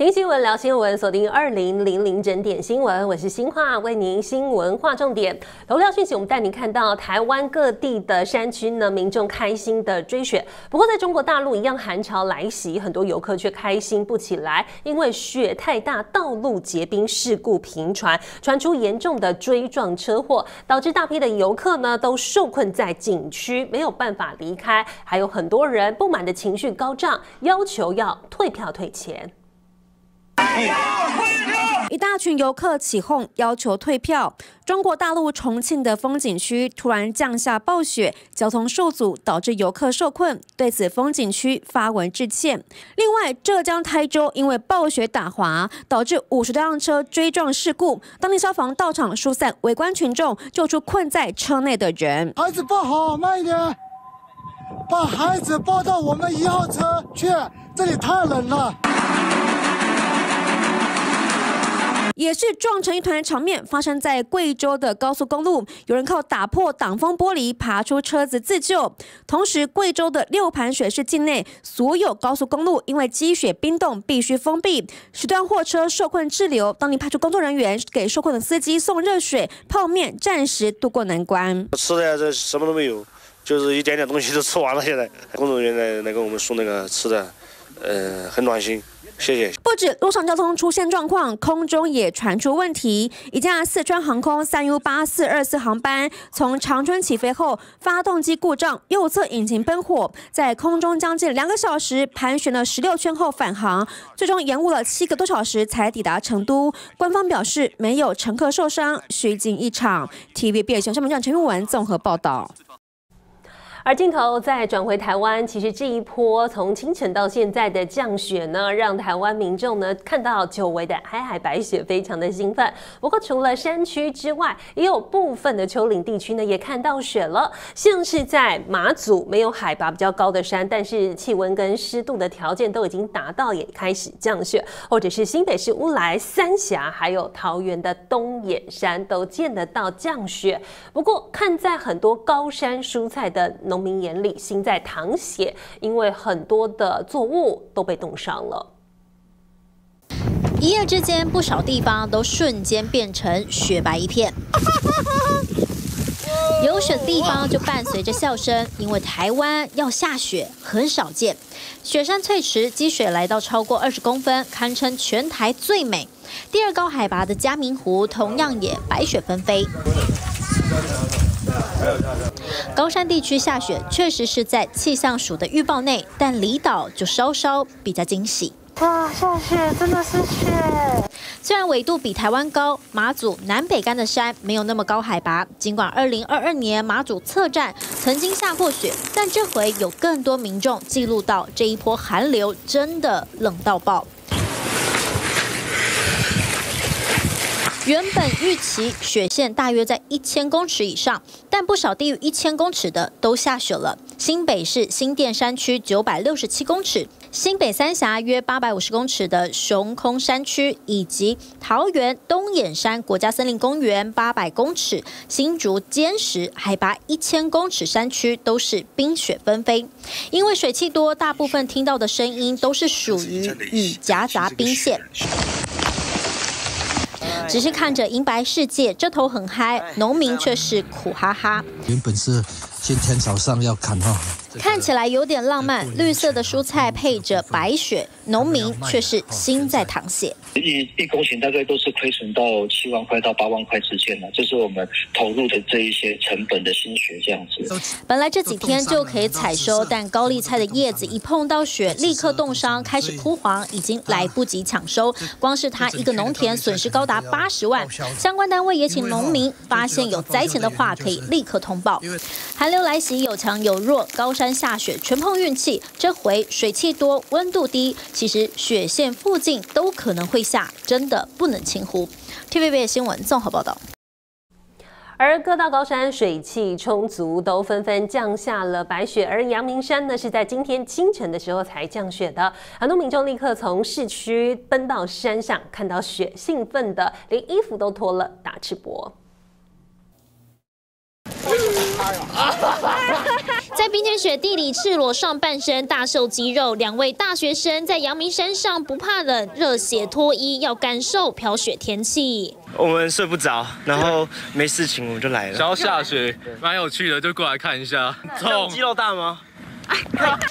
听新闻聊新闻，锁定2000整点新闻，我是新化，为您新闻划重点。头条讯息，我们带您看到台湾各地的山区呢，民众开心的追雪。不过在中国大陆一样寒潮来袭，很多游客却开心不起来，因为雪太大，道路结冰，事故频传，传出严重的追撞车祸，导致大批的游客呢都受困在景区，没有办法离开，还有很多人不满的情绪高涨，要求要退票退钱。 一大群游客起哄，要求退票。中国大陆重庆的风景区突然降下暴雪，交通受阻，导致游客受困。对此，风景区发文致歉。另外，浙江台州因为暴雪打滑，导致50多辆车追撞事故。当地消防到场疏散围观群众，救出困在车内的人。孩子抱好，慢一点，把孩子抱到我们1号车去，这里太冷了。 也是撞成一团的场面，发生在贵州的高速公路，有人靠打破挡风玻璃爬出车子自救。同时，贵州的6盘水市境内所有高速公路因为积雪冰冻必须封闭，10段货车受困滞留，当地派出工作人员给受困的司机送热水、泡面，暂时渡过难关。吃的这什么都没有，就是一点点东西都吃完了。现在工作人员来给我们送那个吃的，很暖心。 谢谢。不止路上交通出现状况，空中也传出问题。一架四川航空3U8424航班从长春起飞后，发动机故障，右侧引擎喷火，在空中将近2个小时盘旋了16圈后返航，最终延误了7个多小时才抵达成都。官方表示没有乘客受伤，虚惊一场。TVBS 新闻陈玉文综合报道。 而镜头再转回台湾，其实这一波从清晨到现在的降雪呢，让台湾民众呢看到久违的皑皑白雪，非常的兴奋。不过除了山区之外，也有部分的丘陵地区呢也看到雪了，像是在马祖没有海拔比较高的山，但是气温跟湿度的条件都已经达到，也开始降雪；或者是新北市乌来、三峡，还有桃园的东眼山都见得到降雪。不过看在很多高山蔬菜的 农民眼里心在淌血，因为很多的作物都被冻伤了。一夜之间，不少地方都瞬间变成雪白一片。有雪的地方就伴随着笑声，因为台湾要下雪很少见。雪山翠池积雪来到超过20公分，堪称全台最美。第2高海拔的嘉明湖同样也白雪纷飞。 高山地区下雪确实是在气象署的预报内，但离岛就稍稍比较惊喜。哇，下雪真的是雪！虽然纬度比台湾高，马祖南北干的山没有那么高海拔。尽管2022年马祖测站曾经下过雪，但这回有更多民众记录到这一波寒流真的冷到爆。 原本预期雪线大约在1000公尺以上，但不少低于1000公尺的都下雪了。新北市新店山区967公尺，新北三峡约850公尺的熊空山区，以及桃园东眼山国家森林公园800公尺，新竹尖石海拔1000公尺山区都是冰雪纷飞。因为水汽多，大部分听到的声音都是属于雨夹杂冰线。 只是看着银白世界这头很嗨，农民却是苦哈哈。原本是今天早上要砍哈，看起来有点浪漫，绿色的蔬菜配着白雪，农民却是心在淌血。一公顷大概都是亏损到7万块到8万块之间了，这是我们投入的这一些成本的心血这样子。本来这几天就可以采收，但高丽菜的叶子一碰到雪，立刻冻伤，开始枯黄，已经来不及抢收。光是它一个农田损失高达80万，相关单位也请农民发现有灾情的话，可以立刻通报。寒流来袭有强有弱，高山下雪全碰运气。这回水汽多，温度低，其实雪线附近都可能会下，真的不能轻忽。TVBS 新闻综合报道。 而各大高山水汽充足，都纷纷降下了白雪。而阳明山呢，是在今天清晨的时候才降雪的。很多民众立刻从市区奔到山上，看到雪，兴奋的连衣服都脱了，打赤膊。在冰天雪地里赤裸上半身，大秀肌肉。两位大学生在阳明山上不怕冷，热血脱衣，要感受飘雪天气。我们睡不着，然后没事情我们就来了。想要下雪，蛮有趣的，就过来看一下。肌肉大吗？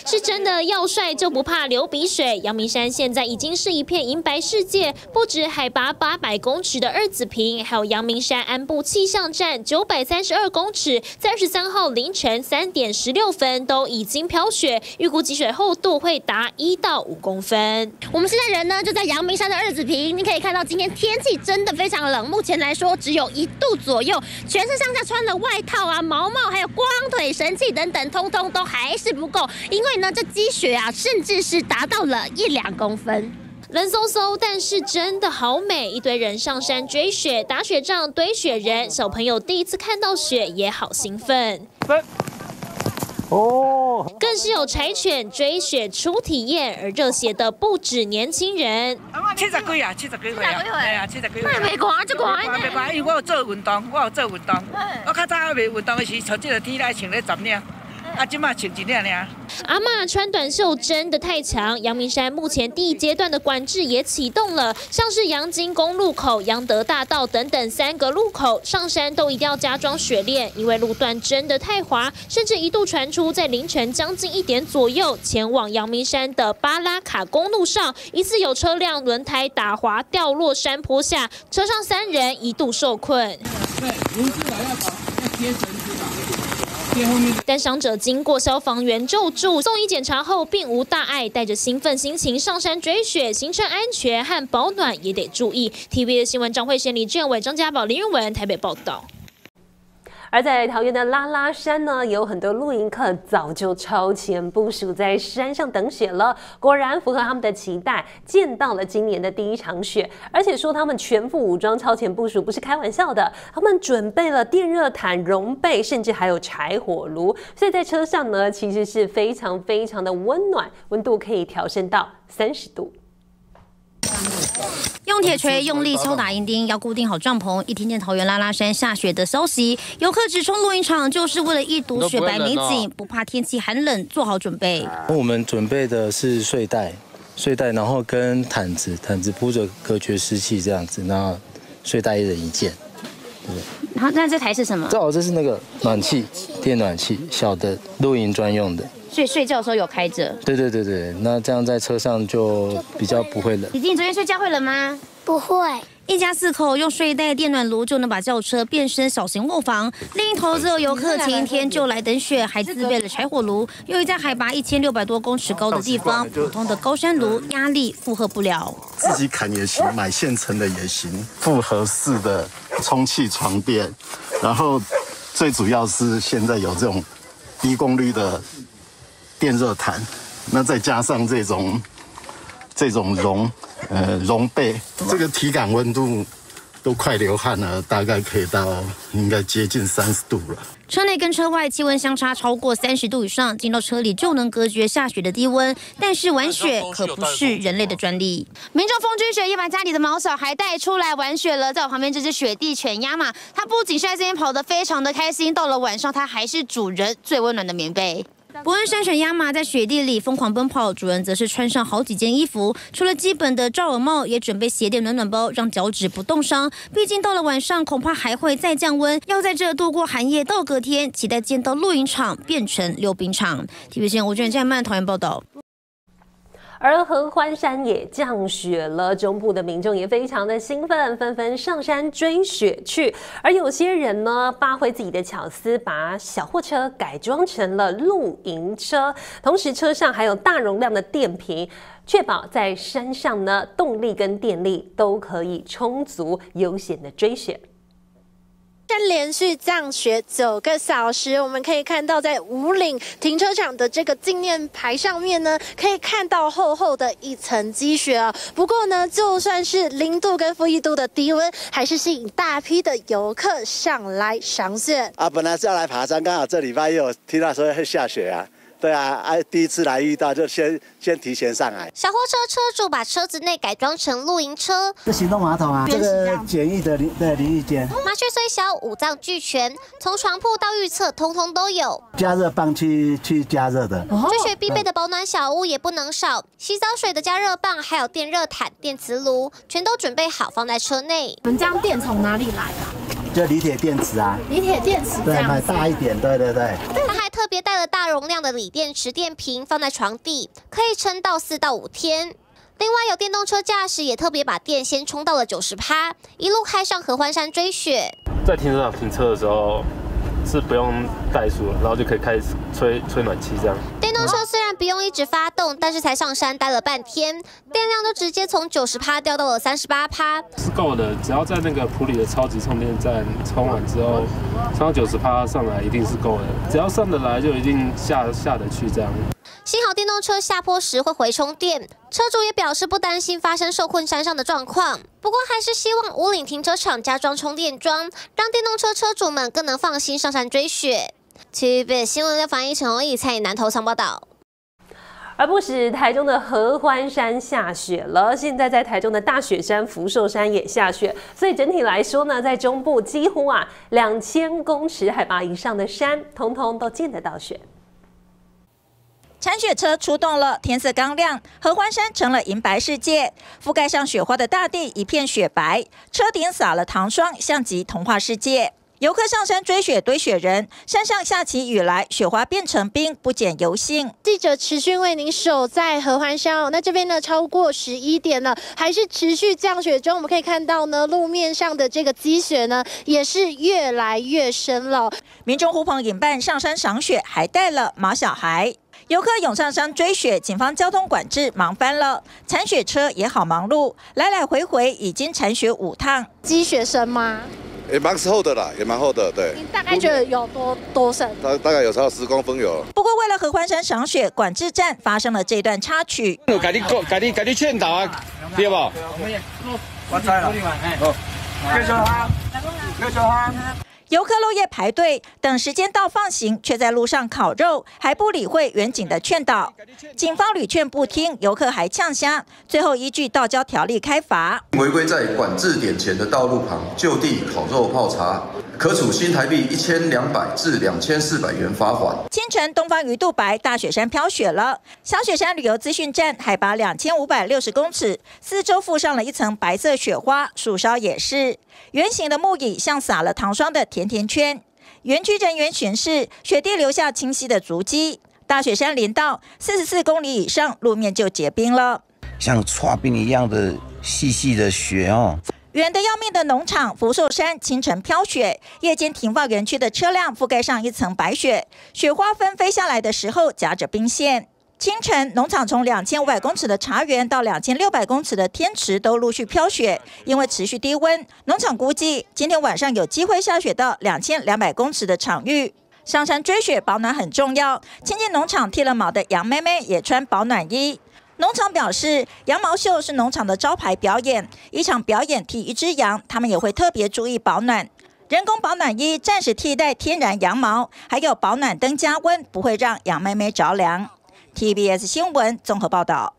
是真的，要帅就不怕流鼻水。阳明山现在已经是一片银白世界，不止海拔800公尺的二子坪，还有阳明山安部气象站932公尺，在23号凌晨3点16分都已经飘雪，预估积水厚度会达1到5公分。我们现在人呢就在阳明山的二子坪，你可以看到今天天气真的非常冷，目前来说只有1度左右，全身上下穿的外套啊、毛帽，还有光腿神器等等，通通都还是不够，因为呢，这积雪啊，甚至是达到了1-2公分。冷飕飕，但是真的好美！一堆人上山追雪、打雪仗、堆雪人，小朋友第一次看到雪也好兴奋。哦，更是有柴犬追雪初体验，而热血的不止年轻人。70几岁啊！那未寒就寒呢。未寒，因为我有做运动，我较早未运动的时，从这个天来穿咧十领。 阿嬷穿短袖真的太强！阳明山目前第一阶段的管制也启动了，像是阳金公路口、阳德大道等等3个路口，上山都一定要加装雪链，因为路段真的太滑，甚至一度传出在凌晨将近1点左右，前往阳明山的巴拉卡公路上，疑似有车辆轮胎打滑掉落山坡下，车上3人一度受困。 但伤者经过消防员救助、送医检查后，并无大碍，带着兴奋心情上山追雪，行程安全和保暖也得注意。TVBS 新闻张慧贤、李正伟、张家宝、林玉文台北报道。 而在桃园的拉拉山呢，有很多露营客早就超前部署在山上等雪了。果然符合他们的期待，见到了今年的第一场雪。而且说他们全副武装超前部署不是开玩笑的，他们准备了电热毯、绒被，甚至还有柴火炉。所以在车上呢，其实是非常的温暖，温度可以调升到30度。 用铁锤用力敲打银钉，要固定好帐篷。一听见桃园拉拉山下雪的消息，游客直冲露营场，就是为了一睹雪白美景，不怕天气寒冷，做好准备。我们准备的是睡袋，然后跟毯子铺着隔绝湿气这样子，那睡袋一人一件。对。好，那这台是什么？这是那个暖气，电暖气，小的露营专用的。 所以睡觉的时候有开着。对，那这样在车上就比较不会冷。李静，昨天睡觉会冷吗？不会。一家4口用睡袋、电暖炉就能把轿车变身小型卧房。另一头则有游客前一天就来等雪，还自备了柴火炉。由于在海拔1600多公尺高的地方，普通的高山炉压力负荷不了。自己砍也行，买现成的也行。复合式的充气床垫，然后最主要是现在有这种低功率的。 电热毯，那再加上这种绒被，这个体感温度都快流汗了，大概可以到应该接近30度了。车内跟车外气温相差超过30度以上，进到车里就能隔绝下雪的低温。但是玩雪可不是人类的专利。民众风之雪也把家里的毛小孩带出来玩雪了。在我旁边这只雪地犬亚玛，它不仅是在这边跑得非常的开心，到了晚上它还是主人最温暖的棉被。 伯恩山犬亚玛在雪地里疯狂奔跑，主人则是穿上好几件衣服，除了基本的罩耳帽，也准备鞋垫、暖暖包，让脚趾不冻伤。毕竟到了晚上，恐怕还会再降温，要在这度过寒夜到隔天，期待见到露营场变成溜冰场。TVBS 新闻吴俊杰、曼桃园报道。 而合欢山也降雪了，中部的民众也非常的兴奋，纷纷上山追雪去。而有些人呢，发挥自己的巧思，把小货车改装成了露营车，同时车上还有大容量的电瓶，确保在山上呢，动力跟电力都可以充足，悠闲的追雪。 山连续降雪9个小时，我们可以看到在武岭停车场的这个纪念牌上面呢，可以看到厚厚的一层积雪啊。不过呢，就算是0度跟-1度的低温，还是吸引大批的游客上来赏雪啊。本来是要来爬山，刚好这礼拜又有听到说会下雪啊，对啊，第一次来遇到就先提前上来。小货车车主把车子内改装成露营车，这行动马桶啊，这个简易的淋浴间。麻雀虽小，五脏俱全，从床铺到浴厕，通通都有。加热棒去加热的，追雪必备的保暖小屋也不能少。洗澡水的加热棒，还有电热毯、电磁炉，全都准备好放在车内。你们这样电从哪里来的？ 就锂铁电池啊，锂铁电池对，买大一点，对。他还特别带了大容量的锂电池电瓶放在床底，可以撑到4到5天。另外，有电动车驾驶也特别把电先充到了90%，一路开上合欢山追雪。在停车场停车的时候是不用怠速了，然后就可以开始吹暖气这样。电动车虽然不用一直发动，但是才上山待了半天，电量就直接从90%掉到了38%，是够的。只要在那个埔里的超级充电站充完之后，充到90%上来一定是够的，只要上得来就一定下得去这样。 幸好电动车下坡时会回充电，车主也表示不担心发生受困山上的状况，不过还是希望武岭停车场加装充电桩，让电动车车主们更能放心上山追雪。TVBS 新闻防疫陈宏毅、蔡颖南投场报道。 而不时台中的合欢山下雪了，现在在台中的大雪山、福寿山也下雪，所以整体来说呢，在中部几乎啊2000公尺海拔以上的山，通通都见得到雪。 铲雪车出动了，天色刚亮，合欢山成了银白世界。覆盖上雪花的大地一片雪白，车顶撒了糖霜，像极童话世界。游客上山追雪堆雪人，山上下起雨来，雪花变成冰，不减油性。记者持续为您守在合欢山哦，那这边呢超过11点了，还是持续降雪中。我们可以看到呢，路面上的这个积雪呢也是越来越深了。民众呼朋引伴上山赏雪，还带了毛小孩。 游客涌上山追雪，警方交通管制忙翻了，铲雪车也好忙碌，来来回回已经铲雪5趟。积雪深吗？也蛮厚的啦，也蛮厚的，对。你大概觉得有多深？大概有10公分有。不过为了合欢山赏雪管制站发生了这段插曲。我赶紧劝导啊，对吧？我猜了。好，开车。 游客漏夜排队等时间到放行，却在路上烤肉，还不理会远景的劝导。警方屡劝不听，游客还呛瞎，最后依据道交条例开罚。违规在管制点前的道路旁就地烤肉泡茶，可处新台币1200至2400元罚款。清晨，东方鱼肚白，大雪山飘雪了。小雪山旅游资讯站海拔2560公尺，四周附上了一层白色雪花，树梢也是。 圆形的木椅像撒了糖霜的甜甜圈，园区人员巡视，雪地留下清晰的足迹。大雪山林道44公里以上路面就结冰了，像唰冰一样的细细的雪哦。远得要命的农场福寿山清晨飘雪，夜间停放园区的车辆覆盖上一层白雪，雪花纷飞下来的时候夹着冰线。 清晨，农场从2500公尺的茶园到2600公尺的天池都陆续飘雪，因为持续低温，农场估计今天晚上有机会下雪到2200公尺的场域。上山追雪保暖很重要，亲近农场剃了毛的羊妹妹也穿保暖衣。农场表示，羊毛秀是农场的招牌表演，一场表演剃1只羊，他们也会特别注意保暖。 人工保暖衣暂时替代天然羊毛，还有保暖灯加温，不会让羊妹妹着凉。 TBS 新闻综合报道。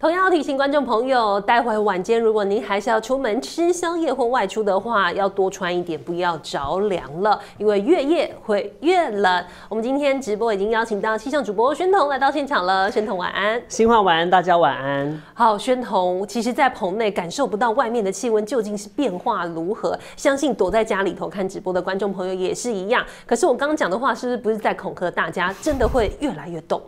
同样要提醒观众朋友，待会晚间如果您还是要出门吃宵夜或外出的话，要多穿一点，不要着凉了，因为越夜会越冷。我们今天直播已经邀请到气象主播宣彤来到现场了，宣彤晚安，新化晚安，大家晚安。好，宣彤，其实，在棚内感受不到外面的气温究竟是变化如何，相信躲在家里头看直播的观众朋友也是一样。可是我刚刚讲的话，是不是在恐吓大家，真的会越来越冻？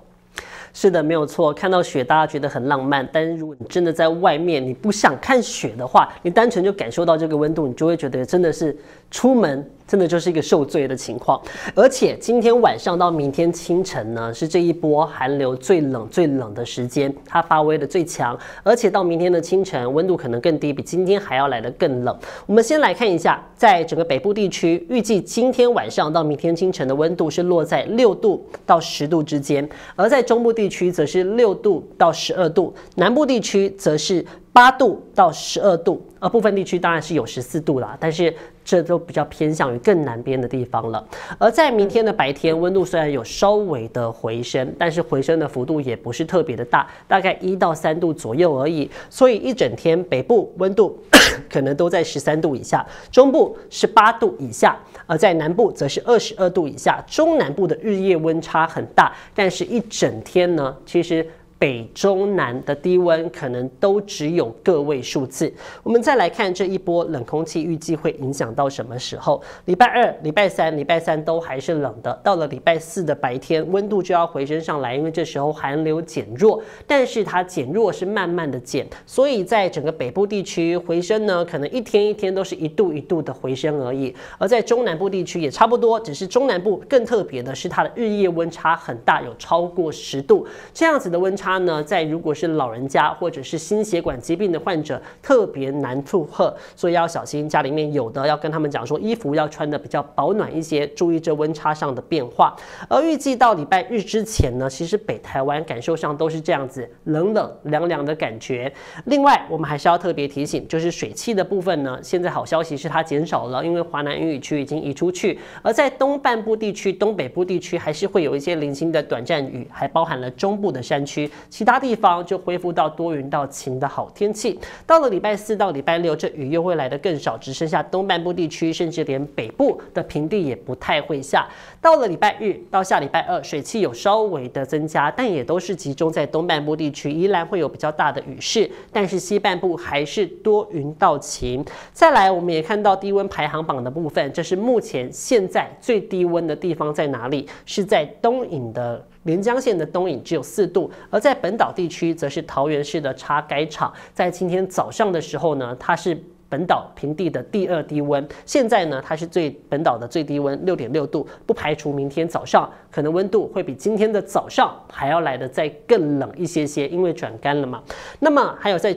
是的，没有错。看到雪，大家觉得很浪漫，但是如果你真的在外面，你不想看雪的话，你单纯就感受到这个温度，你就会觉得真的是出门真的就是一个受罪的情况。而且今天晚上到明天清晨呢，是这一波寒流最冷的时间，它发威的最强。而且到明天的清晨，温度可能更低，比今天还要来得更冷。我们先来看一下，在整个北部地区，预计今天晚上到明天清晨的温度是落在6度到10度之间，而在中部地区则是6度到12度，南部地区则是8度到12度。部分地区当然是有14度啦，但是这都比较偏向于更南边的地方了。而在明天的白天，温度虽然有稍微的回升，但是回升的幅度也不是特别的大，大概1到3度左右而已。所以一整天北部温度可能都在13度以下，中部18度以下，而在南部则是22度以下。中南部的日夜温差很大，但是一整天呢，其实北中南的低温可能都只有个位数字。我们再来看这一波冷空气预计会影响到什么时候？礼拜2、礼拜3、礼拜3都还是冷的，到了礼拜4的白天，温度就要回升上来，因为这时候寒流减弱，但是它减弱是慢慢的减，所以在整个北部地区回升呢，可能一天一天都是1度1度的回升而已。而在中南部地区也差不多，只是中南部更特别的是它的日夜温差很大，有超过10度这样子的温差。它呢，在如果是老人家或者是心血管疾病的患者，特别难负荷，所以要小心。家里面有的要跟他们讲说，衣服要穿的比较保暖一些，注意这温差上的变化。而预计到礼拜日之前呢，其实北台湾感受上都是这样子冷冷凉凉的感觉。另外，我们还是要特别提醒，就是水汽的部分呢，现在好消息是它减少了，因为华南雨区已经移出去。而在东半部地区、东北部地区，还是会有一些零星的短暂雨，还包含了中部的山区。其他地方就恢复到多云到晴的好天气。到了礼拜4到礼拜6，这雨又会来得更少，只剩下东半部地区，甚至连北部的平地也不太会下。到了礼拜日到下礼拜2，水汽有稍微的增加，但也都是集中在东半部地区，依然会有比较大的雨势。但是西半部还是多云到晴。再来，我们也看到低温排行榜的部分，这是目前现在最低温的地方在哪里？是在东引的。连江县的东引只有4度，而在本岛地区则是桃园市的叉改厂，在今天早上的时候呢，它是本岛平地的第2低温，现在呢，它是本岛的最低温 6.6 度，不排除明天早上可能温度会比今天的早上还要来得再更冷一些些，因为转干了嘛。那么还有在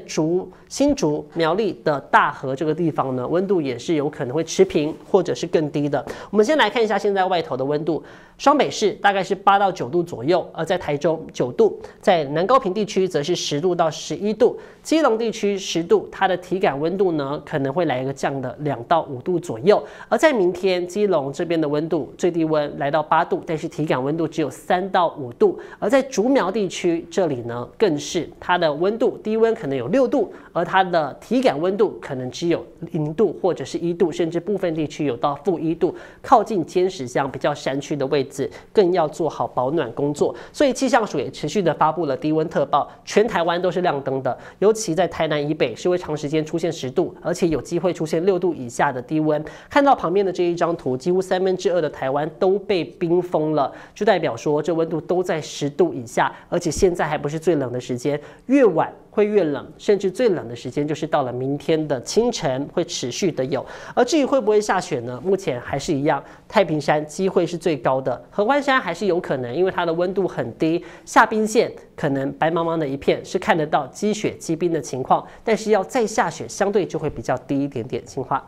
新竹苗栗的大河这个地方呢，温度也是有可能会持平或者是更低的。我们先来看一下现在外头的温度，双北市大概是8到9度左右，而在台中9度，在南高屏地区则是10度到11度，基隆地区10度，它的体感温度呢可能会来一个降的2到5度左右，而在明天基隆这边的温度最低温来到8度，但是体感温度只有3到5度，而在竹苗地区这里呢，更是它的温度低温可能有6度，而它的体感温度可能只有0度或者是1度，甚至部分地区有到-1度，靠近尖石乡比较山区的位置，更要做好保暖工作。所以气象署也持续的发布了低温特报，全台湾都是亮灯的，尤其在台南以北是会长时间出现10度。而且有机会出现6度以下的低温。看到旁边的这一张图，几乎2/3的台湾都被冰封了，就代表说这温度都在10度以下，而且现在还不是最冷的时间，越晚会越冷，甚至最冷的时间就是到了明天的清晨，会持续的有。而至于会不会下雪呢？目前还是一样，太平山机会是最高的，合欢山还是有可能，因为它的温度很低，下冰线可能白茫茫的一片，是看得到积雪积冰的情况，但是要再下雪，相对就会比较低一点点，清化。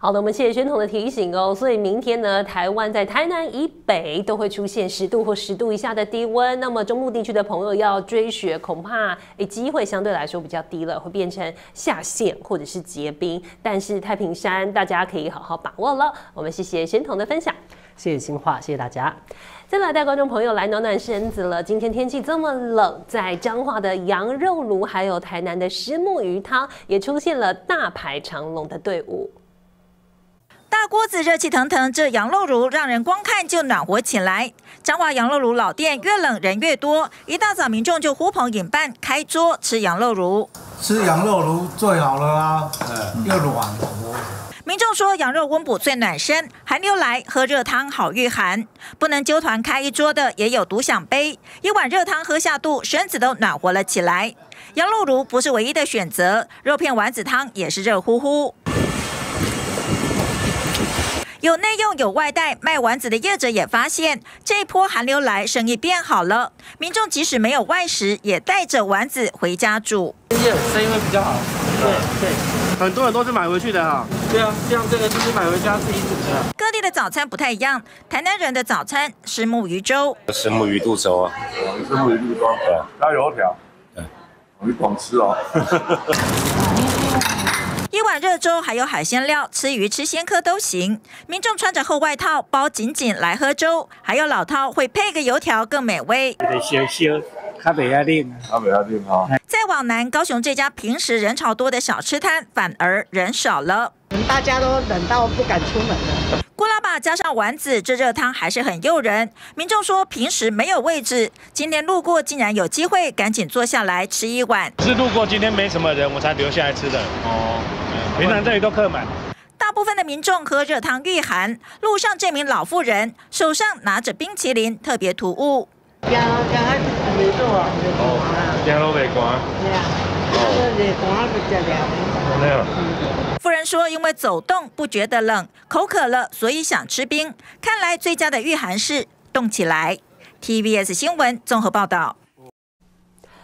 好的，我们谢谢宣统的提醒哦。所以明天呢，台湾在台南以北都会出现10度或10度以下的低温。那么中部地区的朋友要追雪，恐怕机会相对来说比较低了，会变成下陷或者是结冰。但是太平山大家可以好好把握了。我们谢谢宣统的分享，谢谢清化，谢谢大家。再来带观众朋友来暖暖身子了。今天天气这么冷，在彰化的羊肉炉还有台南的虱目鱼汤也出现了大排长龙的队伍。大锅子热气腾腾，这羊肉炉让人光看就暖和起来。彰化羊肉炉老店越冷人越多，一大早民众就呼朋引伴开桌吃羊肉炉。吃羊肉炉最好了啊，又软和。民众说羊肉温补最暖身，寒流来喝热汤好御寒。不能揪团开一桌的也有独享杯，一碗热汤喝下肚，身子都暖和了起来。羊肉炉不是唯一的选择，肉片丸子汤也是热乎乎。有内用有外带，卖丸子的业者也发现，这一波寒流来，生意变好了。民众即使没有外食，也带着丸子回家煮。生意会比较好，对，很多人都是买回去的哈。对啊，像这个就是买回家自己煮的。各地的早餐不太一样，台南人的早餐虱目鱼粥，虱目鱼肚粥啊，虱目鱼肚粥，对，拉油条，对，我去广吃哦。一碗热粥，还有海鲜料，吃鱼吃鲜蚵都行。民众穿着厚外套包紧紧来喝粥，还有老饕会配个油条更美味。烧烧，较袂遐冷，较袂遐冷哈。再往南，高雄这家平时人潮多的小吃摊，反而人少了。 大家都冷到不敢出门了。锅拉巴加上丸子，这热汤还是很诱人。民众说平时没有位置，今天路过竟然有机会，赶紧坐下来吃一碗。是路过今天没什么人，我才留下来吃的。哦，平常这里都客满。大部分的民众喝热汤御寒。路上这名老妇人手上拿着冰淇淋，特别突兀。夫人说：“因为走动不觉得冷，口渴了，所以想吃冰。看来最佳的御寒是动起来。” TVBS 新闻综合报道。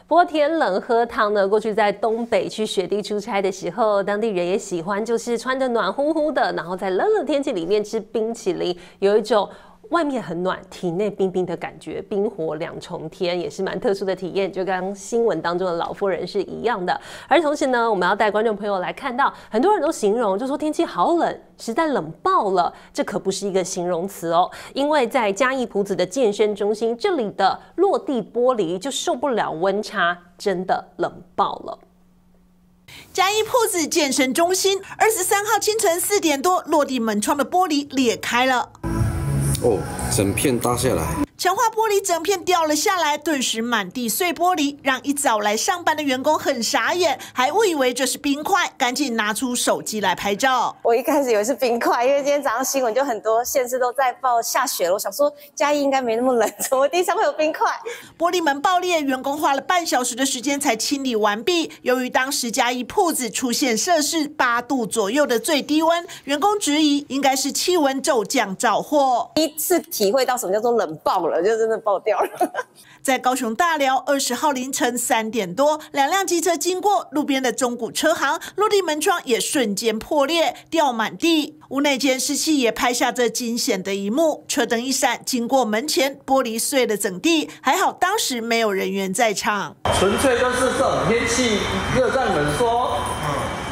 不过天冷喝汤呢，过去在东北去雪地出差的时候，当地人也喜欢，就是穿着暖乎乎的，然后在冷冷天气里面吃冰淇淋，有一种外面很暖，体内冰冰的感觉，冰火两重天，也是蛮特殊的体验，就跟新闻当中的老妇人是一样的。而同时呢，我们要带观众朋友来看到，很多人都形容，就说天气好冷。 实在冷爆了，这可不是一个形容词哦。因为在嘉义朴子的健身中心，这里的落地玻璃就受不了温差，真的冷爆了。嘉义朴子健身中心23号清晨4点多，落地门窗的玻璃裂开了，哦，整片搭下来。 强化玻璃整片掉了下来，顿时满地碎玻璃，让一早来上班的员工很傻眼，还误以为这是冰块，赶紧拿出手机来拍照。我一开始以为是冰块，因为今天早上新闻就很多县市都在报下雪了，我想说嘉义应该没那么冷，怎么地上会有冰块？玻璃门爆裂，员工花了半小时的时间才清理完毕。由于当时嘉义朴子出现摄氏8度左右的最低温，员工质疑应该是气温骤降造祸。第一次体会到什么叫做冷爆了。 就真的爆掉了。在高雄大寮20号凌晨3点多，2辆机车经过路边的中古车行，落地门窗也瞬间破裂，掉满地。屋内监视器也拍下这惊险的一幕，车灯一闪，经过门前，玻璃碎了整地。还好当时没有人员在场，纯粹就是这种天气热胀冷缩。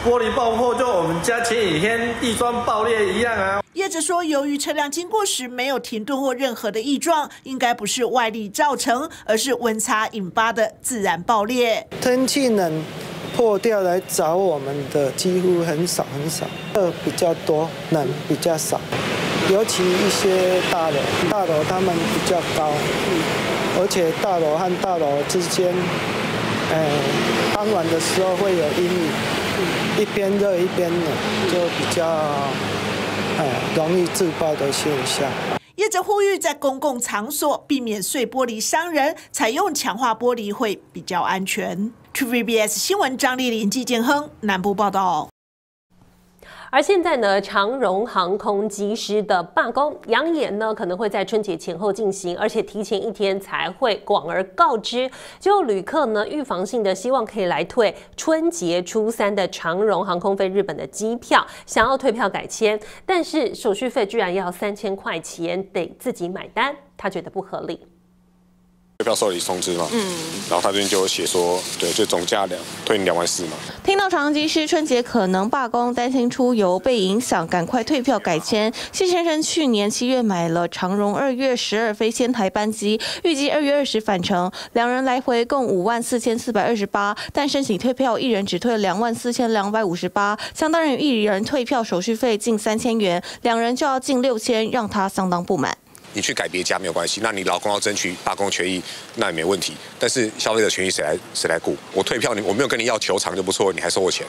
玻璃爆破就我们家前几天地砖爆裂一样啊。业者说，由于车辆经过时没有停顿或任何的异状，应该不是外力造成，而是温差引发的自然爆裂。天气冷，破掉来找我们的几乎很少很少，热比较多，冷比较少。尤其一些大楼他们比较高，而且大楼和大楼之间，傍晚的时候会有阴影。 一边热一边冷，就比较容易自爆的现象。业者呼吁在公共场所避免碎玻璃伤人，采用强化玻璃会比较安全。TVBS 新闻张丽玲、季建亨南部报道。 而现在呢，长荣航空机师的罢工扬言呢可能会在春节前后进行，而且提前1天才会广而告知。就旅客呢预防性的希望可以来退春节初3的长荣航空飞日本的机票，想要退票改签，但是手续费居然要3000块钱，得自己买单，他觉得不合理。 退票受理通知嘛，然后他这边就有写说，对，就总价退你2万4嘛。听到长荣机师春节可能罢工，担心出游被影响，赶快退票改签。谢先生去年7月买了长荣2月12飞仙台班机，预计2月20返程，2人来回共54428，但申请退票1人只退24258，相当于1人退票手续费近3000元，2人就要近6000，让他相当不满。 你去改别家没有关系，那你劳工要争取罢工权益，那也没问题。但是消费者权益谁来顾？我退票，我没有跟你要求偿就不错，你还收我钱，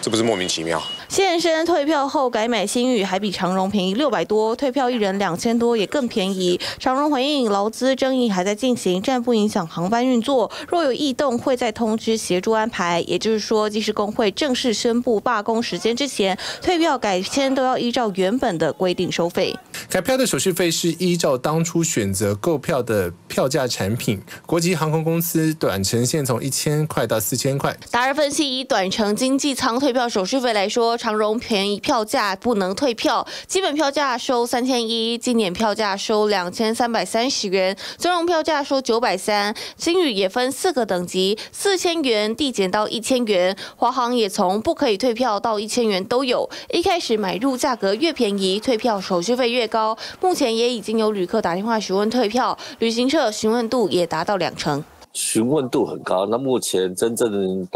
这不是莫名其妙？现身退票后改买星宇，还比长荣便宜600多，退票1人2000多也更便宜。长荣回应劳资争议还在进行，暂不影响航班运作，若有异动会再通知协助安排。也就是说，即使工会正式宣布罢工时间之前，退票改签都要依照原本的规定收费。改票的手续费是依照 当初选择购票的票价产品，国际航空公司短程线从1000块到4000块。达人分析，以短程经济舱退票手续费来说，标长荣便宜票价不能退票，基本票价收3100，经典票价收2330元，尊荣票价收930。星宇也分4个等级，4000元递减到1000元，华航也从不可以退票到1000元都有。一开始买入价格越便宜，退票手续费越高。目前也已经有旅客打电话询问退票，旅行社询问度也达到20%。 询问度很高，那目前真正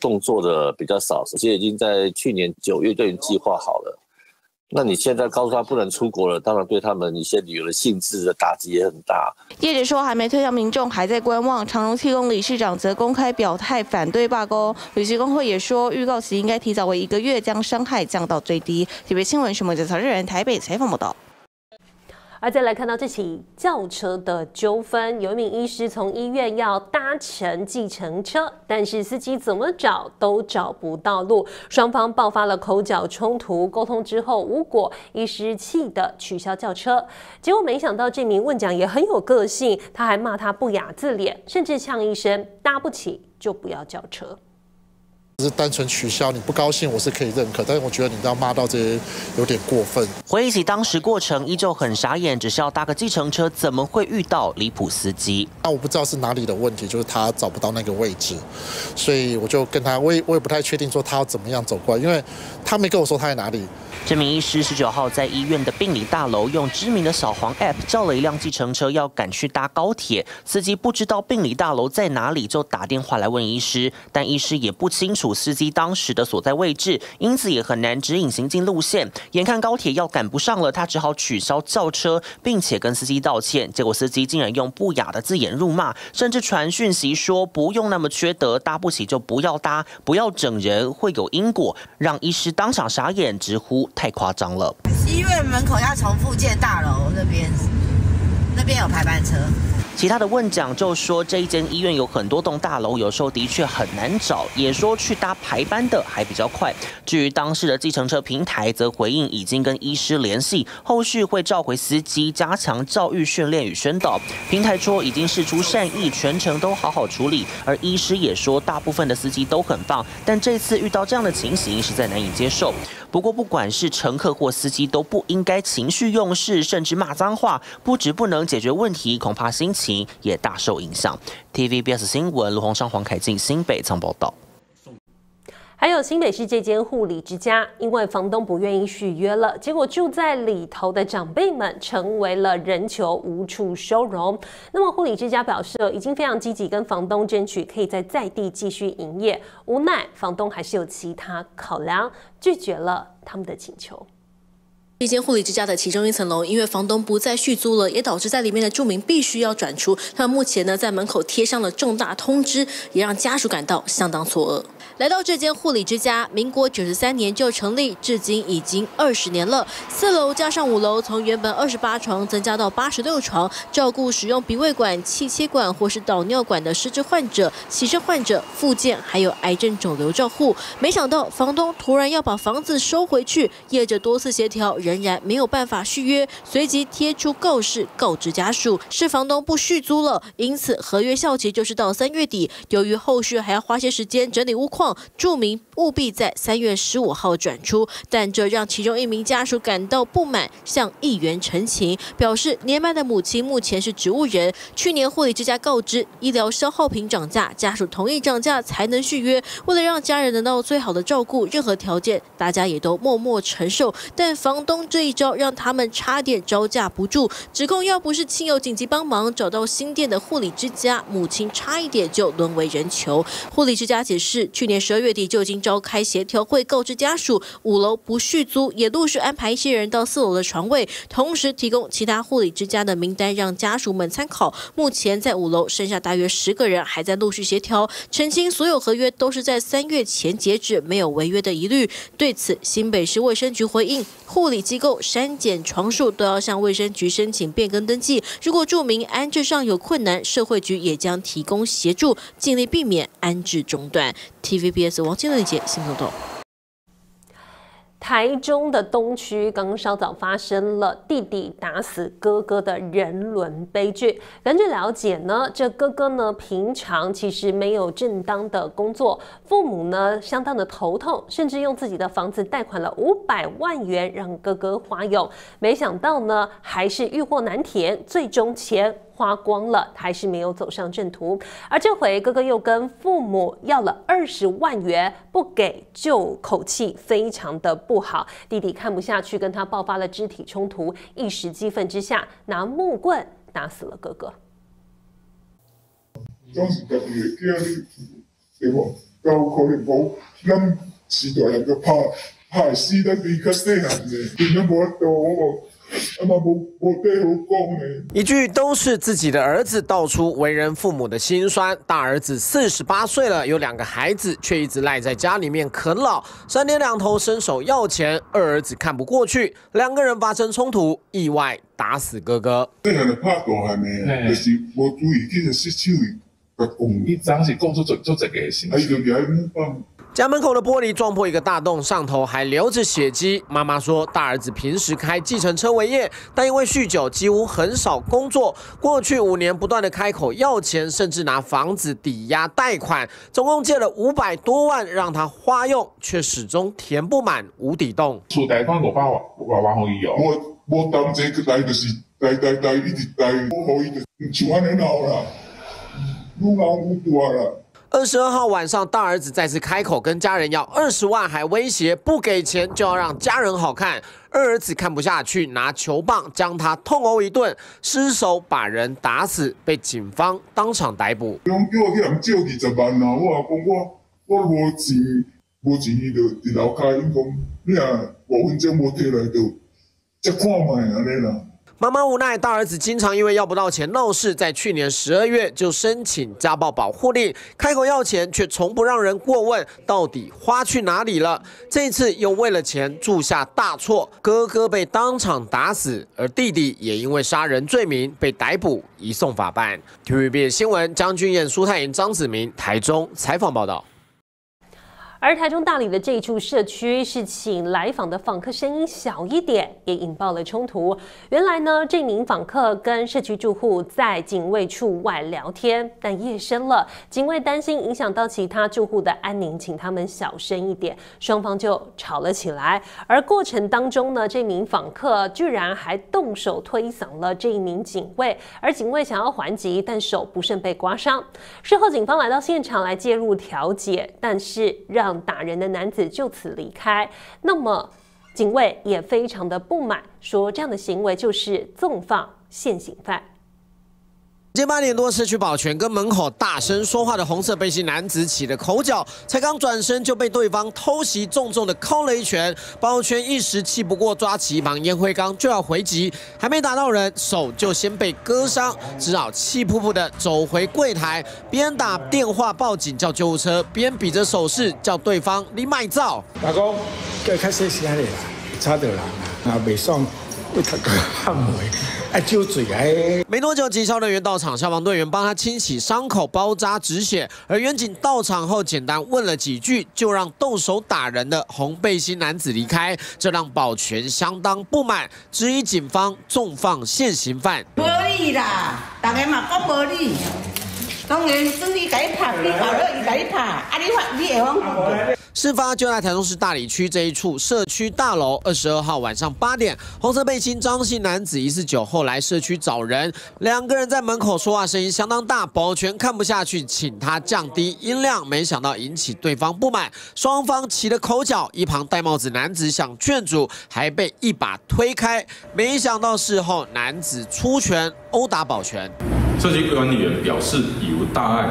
动作的比较少，首先已经在去年9月就已经计划好了。那你现在告诉他不能出国了，当然对他们一些旅游的性质的打击也很大。业者说，还没退票，民众还在观望。长荣汽工理事长则公开表态反对罢工。旅行工会也说，预告期应该提早为1个月，将伤害降到最低。特别新闻是记者曹日仁台北采访报道。 而再来看到这起轿车的纠纷，有一名医师从医院要搭乘计程车，但是司机怎么找都找不到路，双方爆发了口角冲突，沟通之后无果，医师气得取消轿车。结果没想到这名问讲也很有个性，他还骂他不雅字脸，甚至呛医生搭不起就不要叫车。 只是单纯取消，你不高兴我是可以认可，但是我觉得你这样骂到这些有点过分。回忆起当时过程，依旧很傻眼，只是要搭个计程车，怎么会遇到离谱司机？那我不知道是哪里的问题，就是他找不到那个位置，所以我就跟他，我也不太确定说他要怎么样走过来，因为他没跟我说他在哪里。这名医师19号在医院的病理大楼用知名的小黄 App 叫了一辆计程车，要赶去搭高铁。司机不知道病理大楼在哪里，就打电话来问医师，但医师也不清楚 司机当时的所在位置，因此也很难指引行进路线。眼看高铁要赶不上了，他只好取消轿车，并且跟司机道歉。结果司机竟然用不雅的字眼辱骂，甚至传讯息说不用那么缺德，搭不起就不要搭，不要整人会有因果，让医师当场傻眼，直呼太夸张了。医院门口要从复健大楼那边有排班车。 其他的问讲就说，这一间医院有很多栋大楼，有时候的确很难找，也说去搭排班的还比较快。至于当事的计程车平台，则回应已经跟医师联系，后续会召回司机，加强教育训练与宣导。平台说已经释出善意，全程都好好处理。而医师也说，大部分的司机都很棒，但这次遇到这样的情形，实在难以接受。不过，不管是乘客或司机，都不应该情绪用事，甚至骂脏话，不止不能解决问题，恐怕心情 也大受影响。TVBS 新闻卢鸿昌、黄凯进新北仓报道。还有新北市这间护理之家，因为房东不愿意续约了，结果住在里头的长辈们成为了人球，无处收容。那么护理之家表示，已经非常积极跟房东争取可以在地继续营业，无奈房东还是有其他考量，拒绝了他们的请求。 这间护理之家的其中一层楼，因为房东不再续租了，也导致在里面的住民必须要转出。他们目前呢，在门口贴上了重大通知，也让家属感到相当错愕。来到这间护理之家，民国93年就成立，至今已经20年了。4楼加上5楼，从原本28床增加到86床，照顾使用鼻胃管、气切管或是导尿管的失智患者、洗肾患者、复健还有癌症肿瘤照护。没想到房东突然要把房子收回去，业者多次协调， 仍然没有办法续约，随即贴出告示告知家属，是房东不续租了，因此合约效期就是到3月底。由于后续还要花些时间整理屋况，住民务必在3月15号转出。但这让其中一名家属感到不满，向议员陈情，表示年迈的母亲目前是植物人，去年护理之家告知医疗消耗品涨价，家属同意涨价才能续约。为了让家人得到最好的照顾，任何条件大家也都默默承受，但房东 这一招让他们差点招架不住，指控要不是亲友紧急帮忙找到新店的护理之家，母亲差一点就沦为人球。护理之家解释，去年12月底就已经召开协调会，告知家属5楼不续租，也陆续安排一些人到4楼的床位，同时提供其他护理之家的名单让家属们参考。目前在5楼剩下大约10个人，还在陆续协调，澄清所有合约都是在3月前截止，没有违约的疑虑。对此，新北市卫生局回应，护理 机构删减床数都要向卫生局申请变更登记，如果住民安置上有困难，社会局也将提供协助，尽力避免安置中断。TVBS 王金伦杰新闻报道。台中的东区刚稍早发生了弟弟打死哥哥的人伦悲剧。根据了解呢，这哥哥呢平常其实没有正当的工作，父母呢相当的头痛，甚至用自己的房子贷款了500万元让哥哥花用，没想到呢还是欲壑难填，最终钱 花光了，还是没有走上正途。而这回哥哥又跟父母要了20万元，不给就口气非常的不好。弟弟看不下去，跟他爆发了肢体冲突，一时激愤之下，拿木棍打死了哥哥。一句都是自己的儿子道出为人父母的辛酸。大儿子48岁了，有2个孩子，却一直赖在家里面啃老，3天2头伸手要钱。二儿子看不过去，2个人发生冲突，意外打死哥哥。 家门口的玻璃撞破一个大洞，上头还流着血迹。妈妈说，大儿子平时开计程车为业，但因为酗酒，几乎很少工作。过去5年不断的开口要钱，甚至拿房子抵押贷款，总共借了500多万让他花用，却始终填不满无底洞。 22号晚上，大儿子再次开口跟家人要20万，还威胁不给钱就要让家人好看。二儿子看不下去，拿球棒将他痛殴一顿，失手把人打死，被警方当场逮捕。 妈妈无奈，大儿子经常因为要不到钱闹事，在去年12月就申请家暴保护令，开口要钱却从不让人过问到底花去哪里了。这次又为了钱铸下大错，哥哥被当场打死，而弟弟也因为杀人罪名被逮捕，移送法办。TVB 新闻江俊彦、苏泰莹、张子明台中采访报道。 而台中大里的这一处社区是请来访的访客声音小一点，也引爆了冲突。原来呢，这名访客跟社区住户在警卫处外聊天，但夜深了，警卫担心影响到其他住户的安宁，请他们小声一点，双方就吵了起来。而过程当中呢，这名访客居然还动手推搡了这一名警卫，而警卫想要还击，但手不慎被刮伤。事后警方来到现场来介入调解，但是让 打人的男子就此离开，那么警卫也非常的不满，说这样的行为就是纵放现行犯。 今天8点多，社区保全跟门口大声说话的红色背心男子起了口角，才刚转身就被对方偷袭，重重的敲了一拳。保全一时气不过，抓起一旁烟灰缸就要回击，还没打到人，手就先被割伤，只好气扑扑的走回柜台，边打电话报警叫救护车，边比着手势叫对方你卖照。老公，该开始啥嘞？差得人啊，未爽。 没多久，警消人员到场，消防队员帮他清洗伤口、包扎止血。而远警到场后，简单问了几句，就让动手打人的红背心男子离开，这让保全相当不满，质疑警方纵放现行犯。无理啦，大家嘛讲无理，当然是你该拍，你搞了伊该拍，啊你发你会讲。 事发就在台中市大里区这一处社区大楼，22号晚上8点，红色背心张姓男子149后来社区找人，2个人在门口说话，声音相当大，保全看不下去，请他降低音量，没想到引起对方不满，双方起了口角，一旁戴帽子男子想劝阻，还被一把推开，没想到事后男子出拳殴打保全。社区管理员表示已无大碍，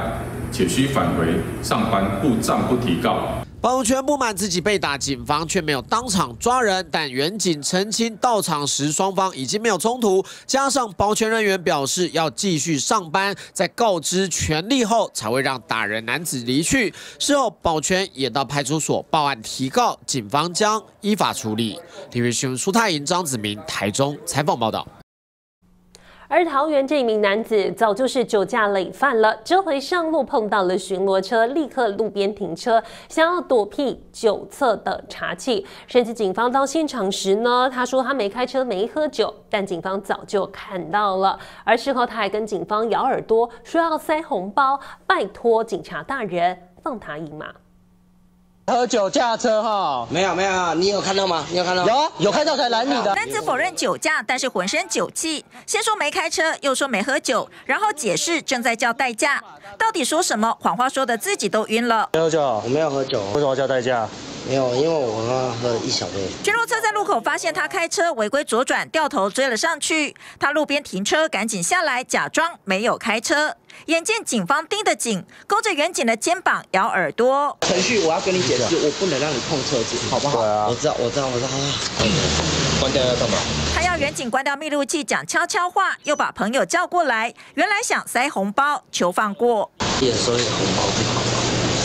且需返回上班，故暂不提告。 保全不满自己被打，警方却没有当场抓人，但远警澄清，到场时双方已经没有冲突。加上保全人员表示要继续上班，在告知权利后才会让打人男子离去。事后，保全也到派出所报案提告，警方将依法处理。TVB 新闻苏泰莹、张子明台中采访报道。而桃园这名男子早就是酒驾累犯了，这回上路碰到了巡逻车，立刻路边停车，想要躲避酒测的查缉。甚至警方到现场时呢，他说他没开车、没喝酒，但警方早就看到了。而事后他还跟警方咬耳朵，说要塞红包，拜托警察大人放他一马。 喝酒驾车哈？没有没有，你有看到吗？你有看到？有啊，有看到才拦你的。男子否认酒驾，但是浑身酒气，先说没开车，又说没喝酒，然后解释正在叫代驾，到底说什么？谎话说的自己都晕了。没有酒，我没有喝酒，为什么叫代驾？ 没有，因为我刚刚喝一小杯。巡逻车在路口发现他开车违规左转，掉头追了上去。他路边停车，赶紧下来，假装没有开车。眼见警方盯得紧，勾着远景的肩膀，咬耳朵。程序，我要跟你解释，我不能让你碰车子，好不好？对啊，我知道。关掉要干嘛？他要远景关掉密录器，讲悄悄话，又把朋友叫过来。原来想塞红包，求放过。也收一个红包就好。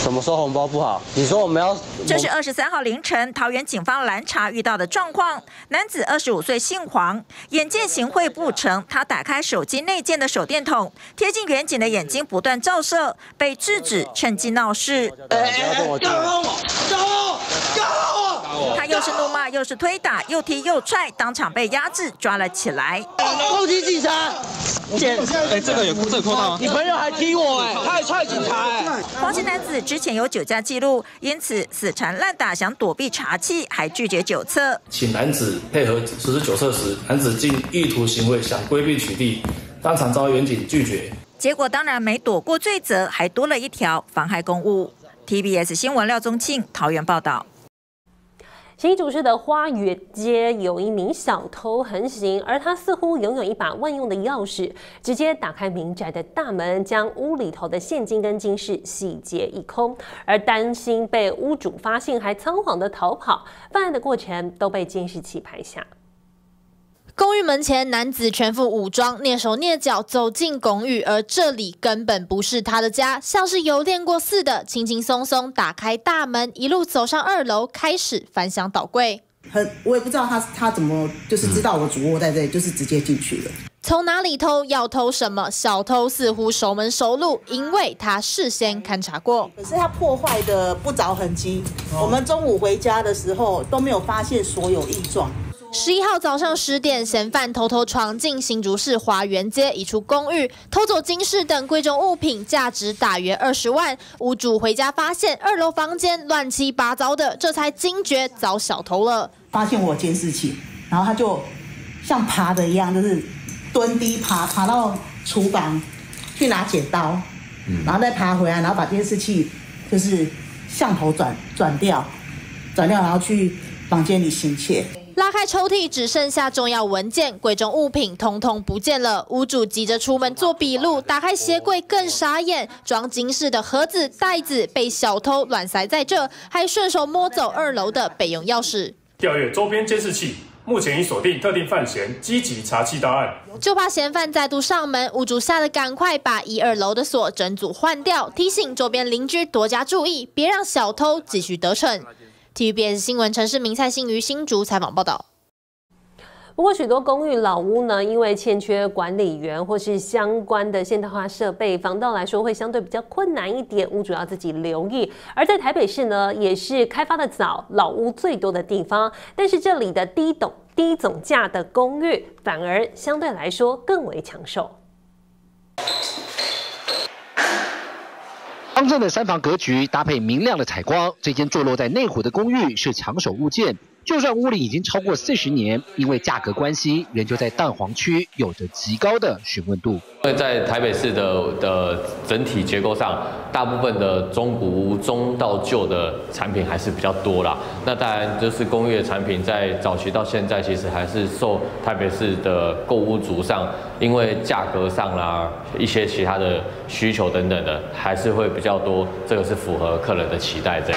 怎么说红包不好？你说我们要……这是23号凌晨桃园警方拦查遇到的状况。男子25岁，姓黄，眼见行贿不成，他打开手机内建的手电筒，贴近远景的眼睛不断照射，被制止，趁机闹事。他又是怒骂，又是推打，又踢又踹，当场被压制，抓了起来。扣击警察！这个有扣到吗？你朋友还踢我哎，他还踹警察哎！黄姓男子。 之前有酒驾记录，因此死缠烂打，想躲避查缉，还拒绝酒测。请男子配合实施酒测时，男子竟意图行为，想规避取缔，当场遭员警拒绝。结果当然没躲过罪责，还多了一条妨害公务。TBS 新闻廖宗庆桃园报道。 新竹市的花园街有一名小偷横行，而他似乎拥有一把万用的钥匙，直接打开民宅的大门，将屋里头的现金跟金饰洗劫一空。而担心被屋主发现，还仓皇的逃跑，犯案的过程都被监视器拍下。 公寓门前，男子全副武装，蹑手蹑脚走进公寓，而这里根本不是他的家，像是游练过似的，轻轻松松打开大门，一路走上2楼，开始翻箱倒柜。我也不知道他怎么就是知道我主卧在这里，就是直接进去了。从哪里偷，要偷什么，小偷似乎熟门熟路，因为他事先勘察过。可是他破坏的不着痕迹，我们中午回家的时候都没有发现所有异状。 11号早上10点，嫌犯偷偷闯进新竹市花园街一处公寓，偷走金饰等贵重物品，价值大约20万。屋主回家发现2楼房间乱七八糟的，这才惊觉遭小偷了。发现我监视器，然后他就像爬的一样，就是蹲低爬到厨房去拿剪刀，然后再爬回来，然后把监视器就是向头转掉，然后去房间里行窃。 拉开抽屉，只剩下重要文件、贵重物品，统统不见了。屋主急着出门做笔录，打开鞋柜更傻眼，装金饰的盒子、袋子被小偷乱塞在这，还顺手摸走2楼的备用钥匙。调阅周边监视器。 目前已锁定特定犯嫌，积极查缉到案。就怕嫌犯再度上门，屋主吓得赶快把1、2楼的锁整组换掉，提醒周边邻居多加注意，别让小偷继续得逞。 TVBS 新闻陈世明、蔡信于新竹采访报道。 不过，许多公寓老屋呢，因为欠缺管理员或是相关的现代化设备，防盗来说会相对比较困难一点，屋主要自己留意。而在台北市呢，也是开发的早、老屋最多的地方，但是这里的低总价的公寓反而相对来说更为抢手。 方正的3房格局搭配明亮的采光，这间坐落在内湖的公寓是抢手物件。就算屋里已经超过40年，因为价格关系，仍旧在蛋黄区有着极高的询问度。因为在台北市的整体结构上，大部分的中古屋、中到旧的产品还是比较多啦。那当然就是公寓的产品，在早期到现在，其实还是受台北市的购屋族上，因为价格上啦，一些其他的需求等等的，还是会比较。 较多，这个是符合客人的期待的。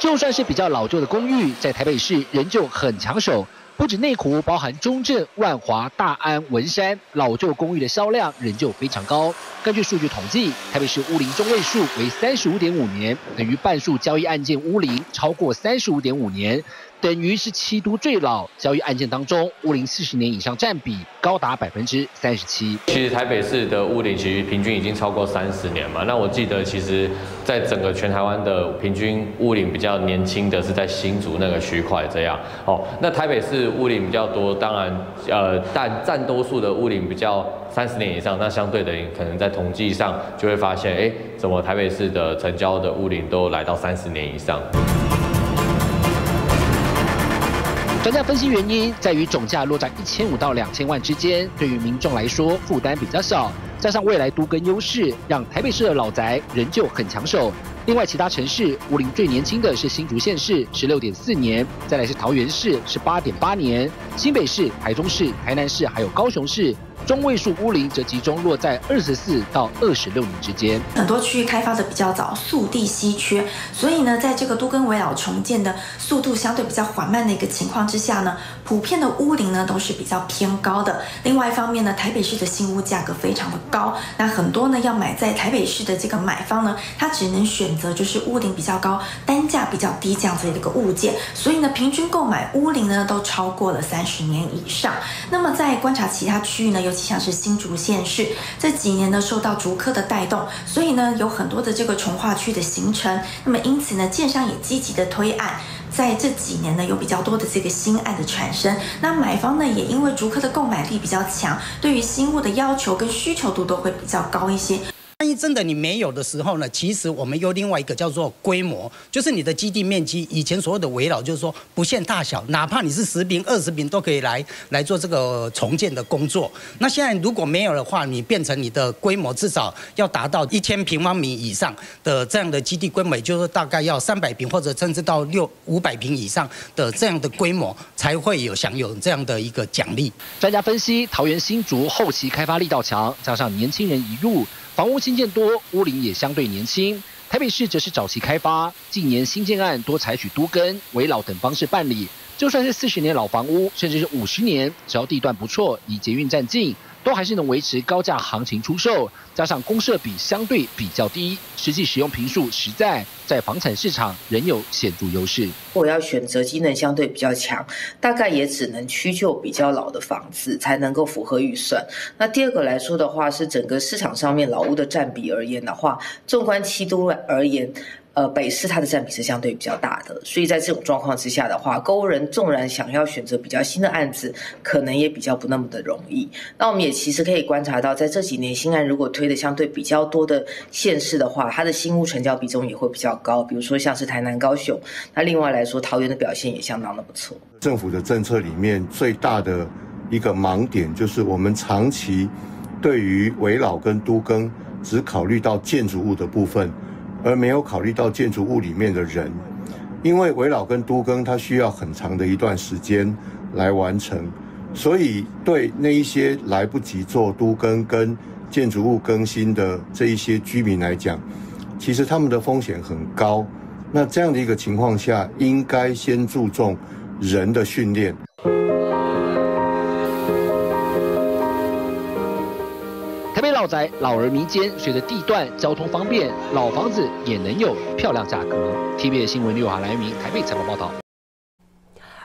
就算是比较老旧的公寓，在台北市仍旧很抢手。不止内湖，包含中正、万华、大安、文山，老旧公寓的销量仍旧非常高。根据数据统计，台北市屋龄中位数为35.5年，等于半数交易案件屋龄超过35.5年。等于是七都最老交易案件当中，屋龄40年以上占比高达37%。其实台北市的屋龄其实平均已经超过30年嘛。那我记得其实，在整个全台湾的平均屋龄比较年轻的是在新竹那个区块这样。哦，那台北市屋龄比较多，当然但占多数的屋龄比较30年以上，那相对的可能在统计上就会发现，哎，怎么台北市的成交的屋龄都来到30年以上。 专家分析原因在于总价落在1500到2000万之间，对于民众来说负担比较小，加上未来都更优势，让台北市的老宅仍旧很抢手。另外，其他城市屋龄最年轻的是新竹县市 16.4年，再来是桃园市 18.8年，新北市、台中市、台南市还有高雄市。 中位数屋龄则集中落在24到26年之间，很多区域开发的比较早，速地稀缺，所以呢，在这个都更危老重建的速度相对比较缓慢的一个情况之下呢，普遍的屋龄呢都是比较偏高的。另外一方面呢，台北市的新屋价格非常的高，那很多呢要买在台北市的这个买方呢，他只能选择就是屋龄比较高、单价比较低这样子的一个物件，所以呢，平均购买屋龄呢都超过了30年以上。那么在观察其他区域呢， 尤其像是新竹县市这几年呢，受到竹科的带动，所以呢有很多的这个重划区的形成。那么因此呢，建商也积极的推案，在这几年呢有比较多的这个新案的产生。那买方呢也因为竹科的购买力比较强，对于新物的要求跟需求度都会比较高一些。 万一真的你没有的时候呢，其实我们有另外一个叫做规模，就是你的基地面积。以前所谓的围绕就是说不限大小，哪怕你是10坪、20坪都可以来做这个重建的工作。那现在如果没有的话，你变成你的规模至少要达到1000平方米以上的这样的基地规模，就是大概要300坪或者甚至到500坪以上的这样的规模才会有享有这样的一个奖励。专家分析，桃园新竹后期开发力道强，加上年轻人移入。 房屋新建多，屋龄也相对年轻。台北市则是早期开发，近年新建案多采取都更、围老等方式办理。就算是40年老房屋，甚至是50年，只要地段不错，离捷运站近，都还是能维持高价行情出售。加上公设比相对比较低，实际使用坪数实在房产市场仍有显著优势。我要选择机能相对比较强，大概也只能屈就比较老的房子，才能够符合预算。那第二个来说的话，是整个市场上面老屋的占比而言的话，纵观七都而言，北市它的占比是相对比较大的，所以在这种状况之下的话，购物人纵然想要选择比较新的案子，可能也比较不那么的容易。那我们也其实可以观察到，在这几年新案如果推的相对比较多的县市的话，它的新屋成交比重也会比较高，比如说像是台南、高雄。那另外来说，桃园的表现也相当的不错。政府的政策里面最大的一个盲点就是我们长期对于危老跟都更只考虑到建筑物的部分。 而没有考虑到建筑物里面的人，因为危老跟都更它需要很长的一段时间来完成，所以对那一些来不及做都更跟建筑物更新的这一些居民来讲，其实他们的风险很高。那这样的一个情况下，应该先注重人的训练。 老宅老而弥坚，随着地段、交通方便，老房子也能有漂亮价格。TVBS 新闻刘海兰明台北采访报道。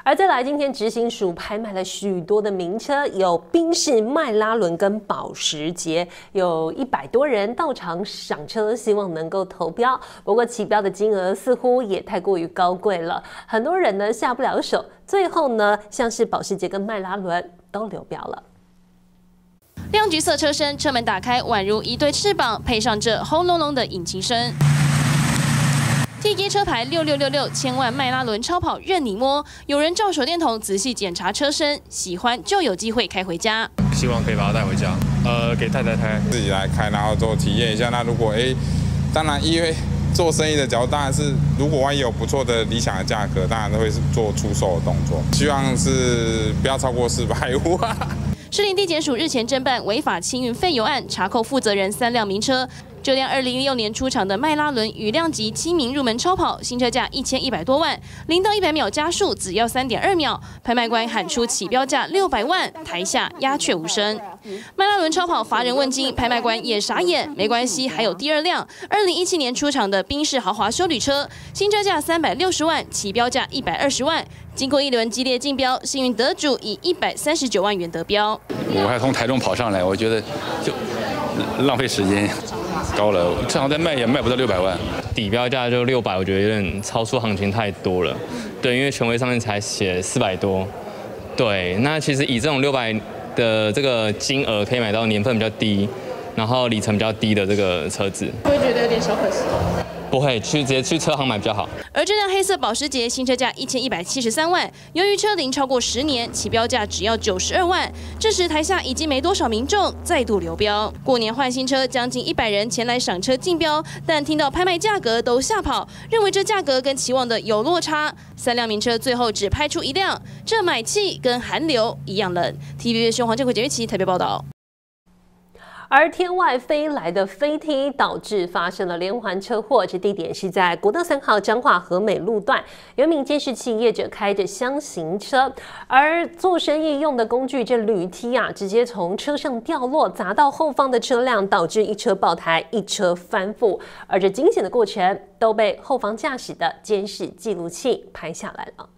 而再来，今天执行署拍卖了许多的名车，有宾士、迈拉伦跟保时捷，有100多人到场赏车，希望能够投标。不过起标的金额似乎也太过于高贵了，很多人呢下不了手。最后呢，像是保时捷跟迈拉伦都流标了。 亮橘色车身，车门打开，宛如一对翅膀，配上这轰隆隆的引擎声。T1车牌6666，千万迈拉伦超跑任你摸。有人照手电筒仔细检查车身，喜欢就有机会开回家。希望可以把它带回家，给太太开，自己来开，然后做体验一下。那如果当然因为做生意的角度，当然是如果万一有不错的理想的价格，当然都会做出售的动作。希望是不要超过450万。士林地检署日前侦办违法清运废油案，查扣负责人3辆名车。这辆2006年出厂的迈拉伦与量级7名入门超跑，新车价1100多万，0到100秒加速只要3.2秒。拍卖官喊出起标价600万，台下鸦雀无声。迈拉伦超跑乏人问津，拍卖官也傻眼。没关系，还有第二辆2017年出厂的宾士豪华休旅车，新车价360万，起标价120万。经过一轮激烈竞标，幸运得主以139万元得标。我还从台中跑上来，我觉得就浪费时间。 高了，正好再卖也卖不到600万，底标价就600，我觉得有点超出行情太多了。对，因为权威上面才写400多。对，那其实以这种600的这个金额，可以买到年份比较低，然后里程比较低的这个车子，会觉得有点小可惜。 不会，直接去车行买比较好。而这辆黑色保时捷新车价1173万，由于车龄超过10年，起标价只要92万。这时台下已经没多少民众，再度流标。过年换新车，将近100人前来赏车竞标，但听到拍卖价格都吓跑，认为这价格跟期望的有落差。3辆名车最后只拍出一辆，这买气跟寒流一样冷。TVBS 新闻黄正奎、简玉琪台北报道。 而天外飞来的飞踢导致发生了连环车祸，这地点是在国道3号彰化和美路段，有名监视器业者开着箱型车，而做生意用的工具这铝梯啊，直接从车上掉落，砸到后方的车辆，导致一车爆胎，一车翻覆，而这惊险的过程都被后方驾驶的监视记录器拍下来了。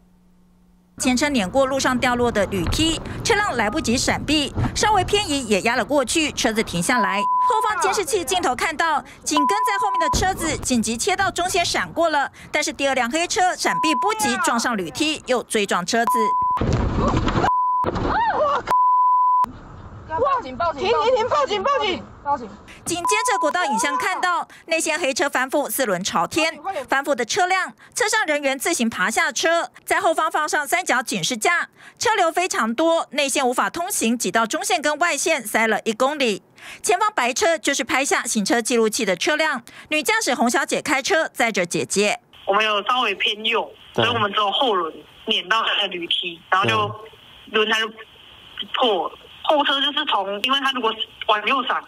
前车碾过路上掉落的铝梯，车辆来不及闪避，稍微偏移也压了过去，车子停下来。后方监视器镜头看到，紧跟在后面的车子紧急切到中线闪过了，但是第二辆黑车闪避不及，撞上铝梯，又追撞车子。停！紧接着国道影像看到那些黑车翻覆，4轮朝天，翻覆的车辆，车上人员自行爬下车，在后方放上3角警示架，车流非常多，内线无法通行，挤到中线跟外线塞了1公里。前方白车就是拍下行车记录器的车辆，女驾驶洪小姐开车载着姐姐，我们有稍微偏右，所以我们只有后轮碾到那个铝梯，然后就轮胎就破了。 后车就是从，因为他如果往右闪，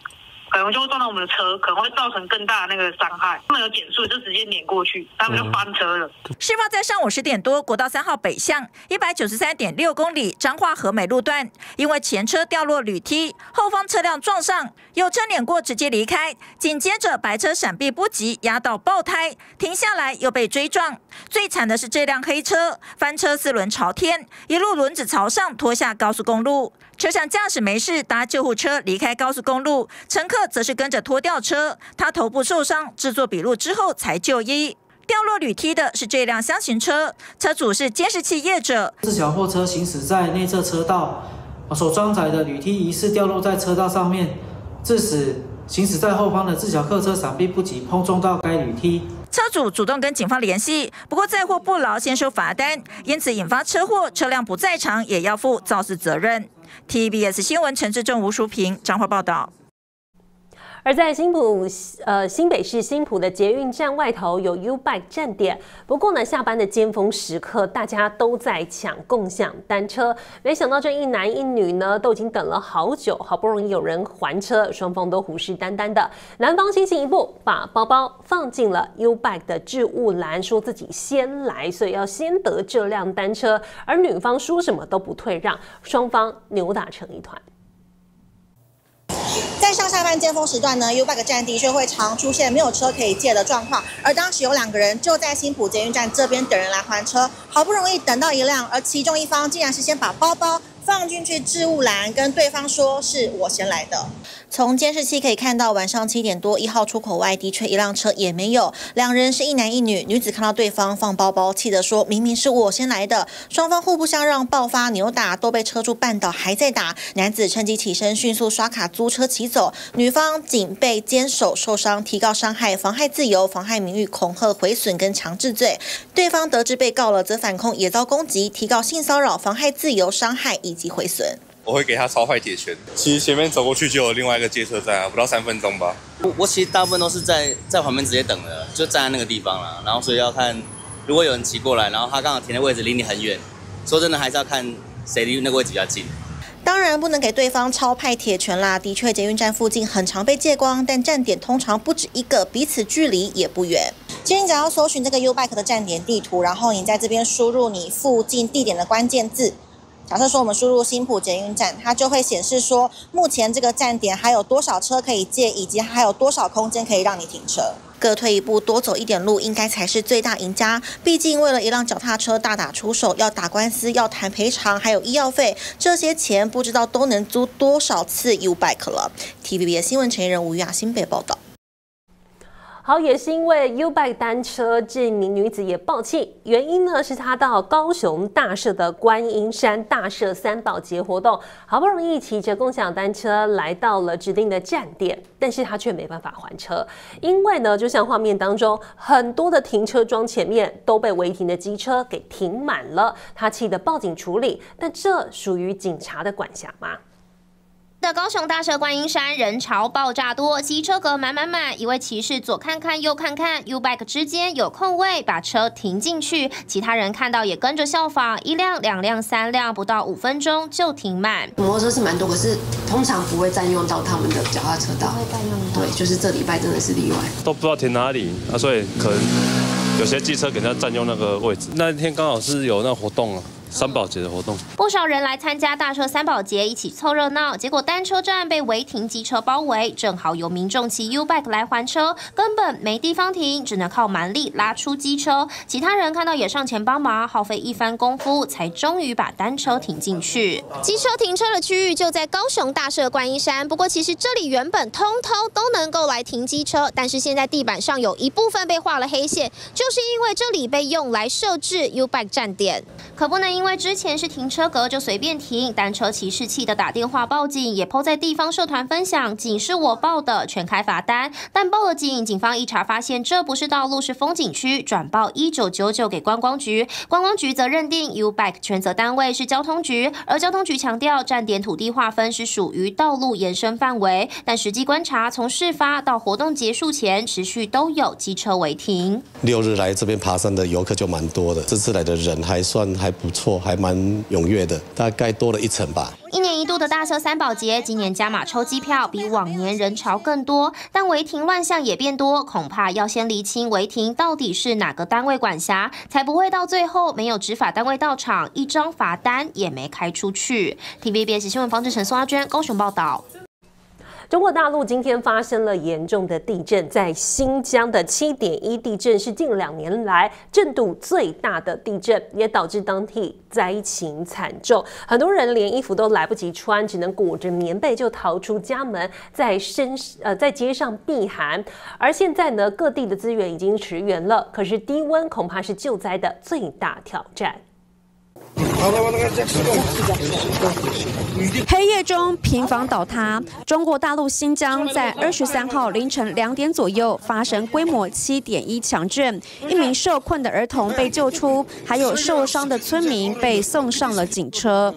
可能就会撞到我们的车，可能会造成更大的那个伤害。他们有减速，就直接碾过去，他们就翻车了。事发在上午10点多，国道3号北向193.6公里彰化和美路段，因为前车掉落铝梯，后方车辆撞上，有车碾过直接离开，紧接着白车闪避不及，压到爆胎，停下来又被追撞。最惨的是这辆黑车翻车，4轮朝天，一路轮子朝上拖下高速公路。 车上驾驶没事，搭救护车离开高速公路，乘客则是跟着拖吊车，他头部受伤，制作笔录之后才就医。掉落铝梯的是这辆箱型车，车主是监视器业者。自小货车行驶在内侧车道，所装载的铝梯疑似掉落在车道上面，致使行驶在后方的自小客车闪避不及，碰撞到该铝梯。 车主主动跟警方联系，不过载货不劳先收罚单，因此引发车祸，车辆不在场也要负肇事责任。TVBS 新闻陈志正、吴淑平、彰化报道。 而在新北市新埔的捷运站外头有 U-Bike 站点，不过呢，下班的尖峰时刻，大家都在抢共享单车。没想到这一男一女呢，都已经等了好久，好不容易有人还车，双方都虎视眈眈的。男方先行一步，把包包放进了 U-Bike 的置物篮，说自己先来，所以要先得这辆单车。而女方说什么都不退让，双方扭打成一团。 在上下班尖峰时段呢 ，U-Bike 站的确会常出现没有车可以借的状况。而当时有2个人就在新埔捷运站这边等人来还车，好不容易等到一辆，而其中一方竟然是先把包包放进去置物篮，跟对方说是我先来的。从监视器可以看到，晚上7点多，1号出口外的确一辆车也没有。2人是一男一女，女子看到对方放包包，气得说明明是我先来的，双方互不相让，爆发扭打，都被车主绊倒，还在打。男子趁机起身，迅速刷卡租车骑走。 女方仅被坚守受伤，提告伤害、妨害自由、妨害名誉、恐吓、毁损跟强制罪。对方得知被告了，则反控也遭攻击，提告性骚扰、妨害自由、伤害以及毁损。我会给他超快铁拳。其实前面走过去就有另外一个接车站啊，不到3分钟吧。我其实大部分都是在旁边直接等的，就站在那个地方啦。然后所以要看，如果有人骑过来，然后他刚好停的位置离你很远，说真的还是要看谁离那个位置比较近。 当然不能给对方超派铁拳啦！的确，捷运站附近很常被借光，但站点通常不止一个，彼此距离也不远。其实你只要搜寻这个 U-Bike 的站点地图，然后你在这边输入你附近地点的关键字，假设说我们输入新埔捷运站，它就会显示说目前这个站点还有多少车可以借，以及还有多少空间可以让你停车。 各退一步，多走一点路，应该才是最大赢家。毕竟为了一辆脚踏车大打出手，要打官司，要谈赔偿，还有医药费，这些钱不知道都能租多少次 U Bike 了。TVBS 新闻陈怡仁、吴雅新北报道。好，也是因为 U Bike 单车这名女子也爆气，原因呢是她到高雄大社的观音山大社三宝节活动，好不容易骑着共享单车来到了指定的站点。 但是他却没办法还车，因为呢，就像画面当中很多的停车桩前面都被违停的机车给停满了，他气得报警处理，但这属于警察的管辖吗？ 的高雄大社观音山人潮爆炸多，机车格满满满。一位骑士左看看右看看 ，U Bike 之间有空位，把车停进去。其他人看到也跟着效仿，一辆、两辆、三辆，不到5分钟就停满。摩托车是蛮多，可是通常不会占用到他们的脚踏车道。不会占用到。对，就是这礼拜真的是例外，都不知道停哪里啊，所以可能有些机车给他占用那个位置。那天刚好是有那活动啊。 三宝节的活动，不少人来参加大社三宝节，一起凑热闹。结果单车站被违停机车包围，正好有民众骑 U Bike 来还车，根本没地方停，只能靠蛮力拉出机车。其他人看到也上前帮忙，耗费一番功夫，才终于把单车停进去。机车停车的区域就在高雄大社观音山，不过其实这里原本通通都能够来停机车，但是现在地板上有一部分被画了黑线，就是因为这里被用来设置 U Bike 站点，可不能。 因为之前是停车格就随便停，单车骑士气的打电话报警，也po在地方社团分享，警是我报的，全开罚单。但报了警，警方一查发现这不是道路，是风景区，转报1999给观光局，观光局则认定 U Bike 全责单位是交通局，而交通局强调站点土地划分是属于道路延伸范围，但实际观察从事发到活动结束前，持续都有机车违停。6日来这边爬山的游客就蛮多的，这次来的人还不错。 还蛮踊跃的，大概多了1成吧。一年一度的大社三宝节，今年加码抽机票，比往年人潮更多，但违停乱象也变多，恐怕要先厘清违停到底是哪个单位管辖，才不会到最后没有执法单位到场，一张罚单也没开出去。TVBS 新闻方志成、宋阿娟高雄报道。 中国大陆今天发生了严重的地震，在新疆的7.1地震是近2年来震度最大的地震，也导致当地灾情惨重，很多人连衣服都来不及穿，只能裹着棉被就逃出家门，在街上避寒。而现在呢，各地的资源已经驰援了，可是低温恐怕是救灾的最大挑战。 黑夜中，平房倒塌。中国大陆新疆在23号凌晨2点左右发生规模7.1强震，1名受困的儿童被救出，还有受伤的村民被送上了警车。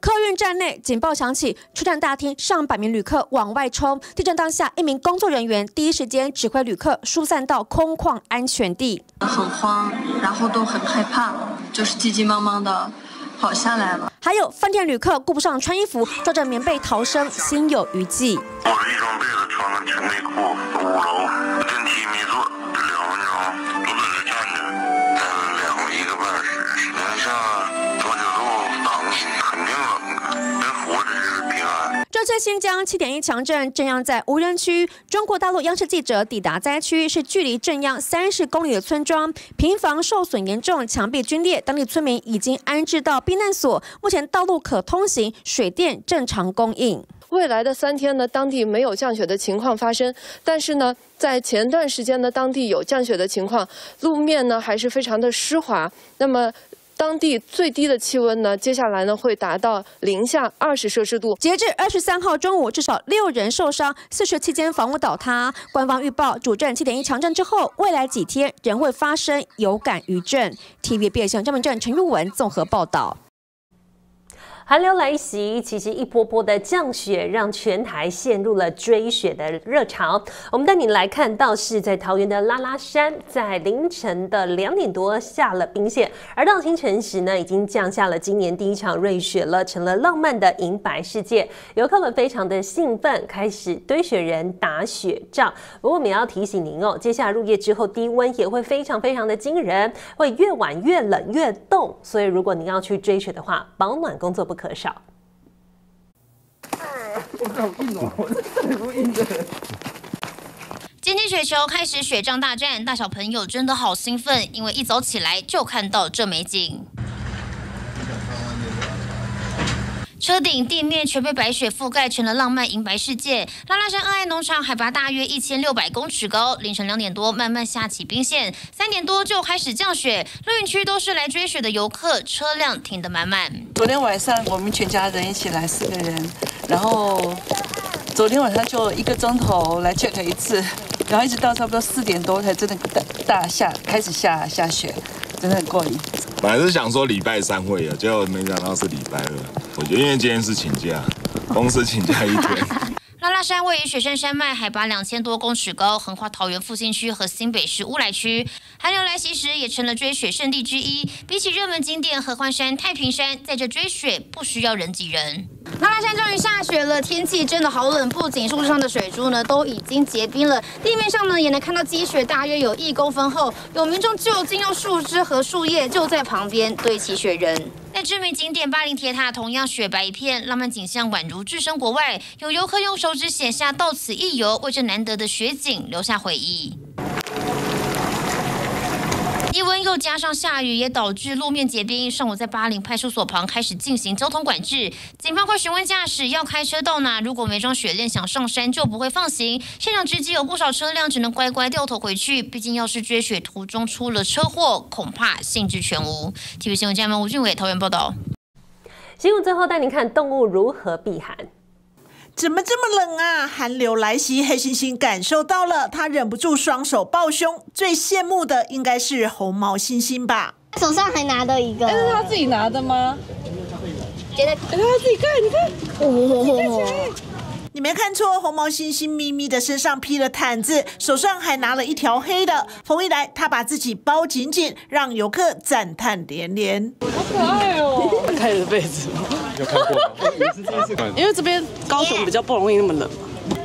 客运站内警报响起，车站大厅上百名旅客往外冲。地震当下，1名工作人员第一时间指挥旅客疏散到空旷安全地。很慌，然后都很害怕，就是急急忙忙的跑下来了。还有饭店旅客顾不上穿衣服，抓着棉被逃生，心有余悸。裹着一床被子，穿了全内裤，5楼，电梯没坐2分钟，都在这站着，站了2个1个半小时，零下。 这次新疆7.1强震震央在无人区。中国大陆央视记者抵达灾区，是距离震央30公里的村庄，平房受损严重，墙壁龟裂，当地村民已经安置到避难所。目前道路可通行，水电正常供应。未来的3天呢，当地没有降雪的情况发生，但是呢，在前段时间呢，当地有降雪的情况，路面呢还是非常的湿滑。那么。 当地最低的气温呢，接下来呢会达到零下20摄氏度。截至23号中午，至少6人受伤，47间房屋倒塌。官方预报，主震7.1强震之后，未来几天仍会发生有感余震。TVBS 张文正、陈玉文综合报道。寒流来袭，其实一波波的降雪让全台陷入了追雪的热潮。我们带你来看到是在桃园的拉拉山，在凌晨的2点多下了冰屑，而到清晨时呢，已经降下了今年第一场瑞雪了，成了浪漫的银白世界。游客们非常的兴奋，开始堆雪人、打雪仗。不过我们也要提醒您哦，接下来入夜之后，低温也会非常的惊人，会越晚越冷越冻，所以如果您要去追雪的话，保暖工作不可少。我好硬哦，我硬的。今天雪球开始雪仗大战，大小朋友真的好兴奋，因为一早起来就看到这美景。 车顶、地面全被白雪覆盖，成了浪漫银白世界。拉拉山恩爱农场海拔大约1600公尺高，凌晨2点多慢慢下起冰线，3点多就开始降雪。露营区都是来追雪的游客，车辆停得满满。昨天晚上我们全家人一起来4个人，然后昨天晚上就1个钟头来 check 一次，然后一直到差不多4点多才真的开始下雪，真的很过瘾。本来是想说礼拜三会有，结果没想到是礼拜2。 我觉得因为今天是请假，公司请假1天。拉拉山位于雪山山脉，海拔2000多公尺高，横跨桃园复兴区和新北市乌来区。寒流来袭时，也成了追雪圣地之一。比起热门景点合欢山、太平山，在这追雪不需要人挤人。拉拉山终于下雪了，天气真的好冷，不仅树上的水珠呢都已经结冰了，地面上呢也能看到积雪，大约有1公分厚。有民众就近用树枝和树叶就在旁边堆起雪人。 在知名景点巴黎铁塔同样雪白一片，浪漫景象宛如置身国外。有游客用手指写下“到此一游”，为这难得的雪景留下回忆。低温又加上下雨，也导致路面结冰。上午在巴陵派出所旁开始进行交通管制，警方会询问驾驶要开车到哪，如果没装雪链想上山就不会放行。现场直击有不少车辆只能乖乖掉头回去，毕竟要是追雪途中出了车祸，恐怕兴致全无。TVBS 新闻嘉宾吴俊伟桃园报道。新闻最后带您看动物如何避寒。 怎么这么冷啊！寒流来袭，黑猩猩感受到了，他忍不住双手抱胸。最羡慕的应该是红毛猩猩吧？手上还拿着一个，是他自己拿的吗？觉得他自己看，你看，你没看错，红毛猩猩咪咪的身上披了毯子，手上还拿了一条黑的。从一来，他把自己包紧紧，让游客赞叹连连。好可爱哦！盖着被子。 有看过吗？因为这边高雄比较不容易那么冷。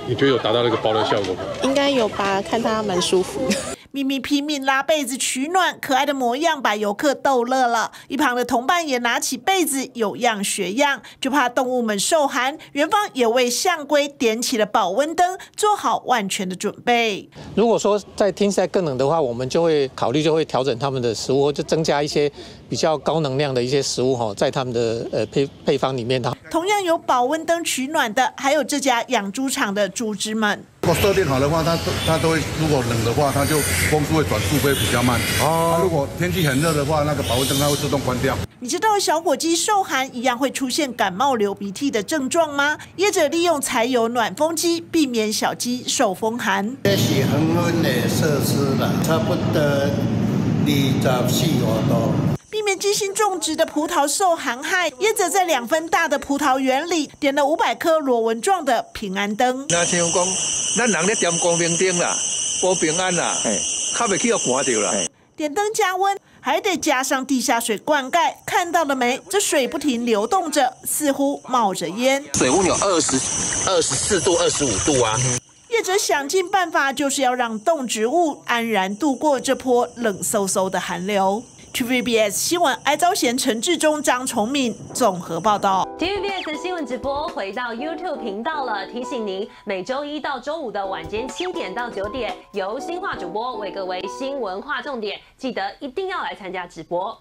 你觉得有达到那个包的效果吗？应该有吧，看它蛮舒服。咪咪拼命拉被子取暖，可爱的模样把游客逗乐了。一旁的同伴也拿起被子有样学样，就怕动物们受寒。园方也为象龟点起了保温灯，做好万全的准备。如果说在天气再更冷的话，我们就会考虑就会调整他们的食物，就增加一些。 比较高能量的一些食物哈，在他们的配方里面的。同样有保温灯取暖的，还有这家养猪场的猪只们。如果设定好的话，它都会；如果冷的话，它就光速会转速会比较慢。哦。如果天气很热的话，那个保温灯它会自动关掉。你知道小火鸡受寒一样会出现感冒、流鼻涕的症状吗？业者利用柴油暖风机，避免小鸡受风寒。这是恒温的设施了，差不多24度。 避免精心种植的葡萄受寒害，业者在2分大的葡萄园里点了500颗螺纹状的平安灯。那像讲，咱人咧点光明灯啦，保平安啦，较袂去要寒着啦。点灯加温，还得加上地下水灌溉。看到了没？这水不停流动着，似乎冒着烟。水温有24度、25度啊。业者想尽办法，就是要让动植物安然度过这波冷飕飕的寒流。 TVBS 新闻哀昭贤、陈志忠、张崇敏综合报道。TVBS 新闻直播回到 YouTube 频道了，提醒您每周一到周五的晚间7点到9点，由新化主播为各位新闻划重点，记得一定要来参加直播。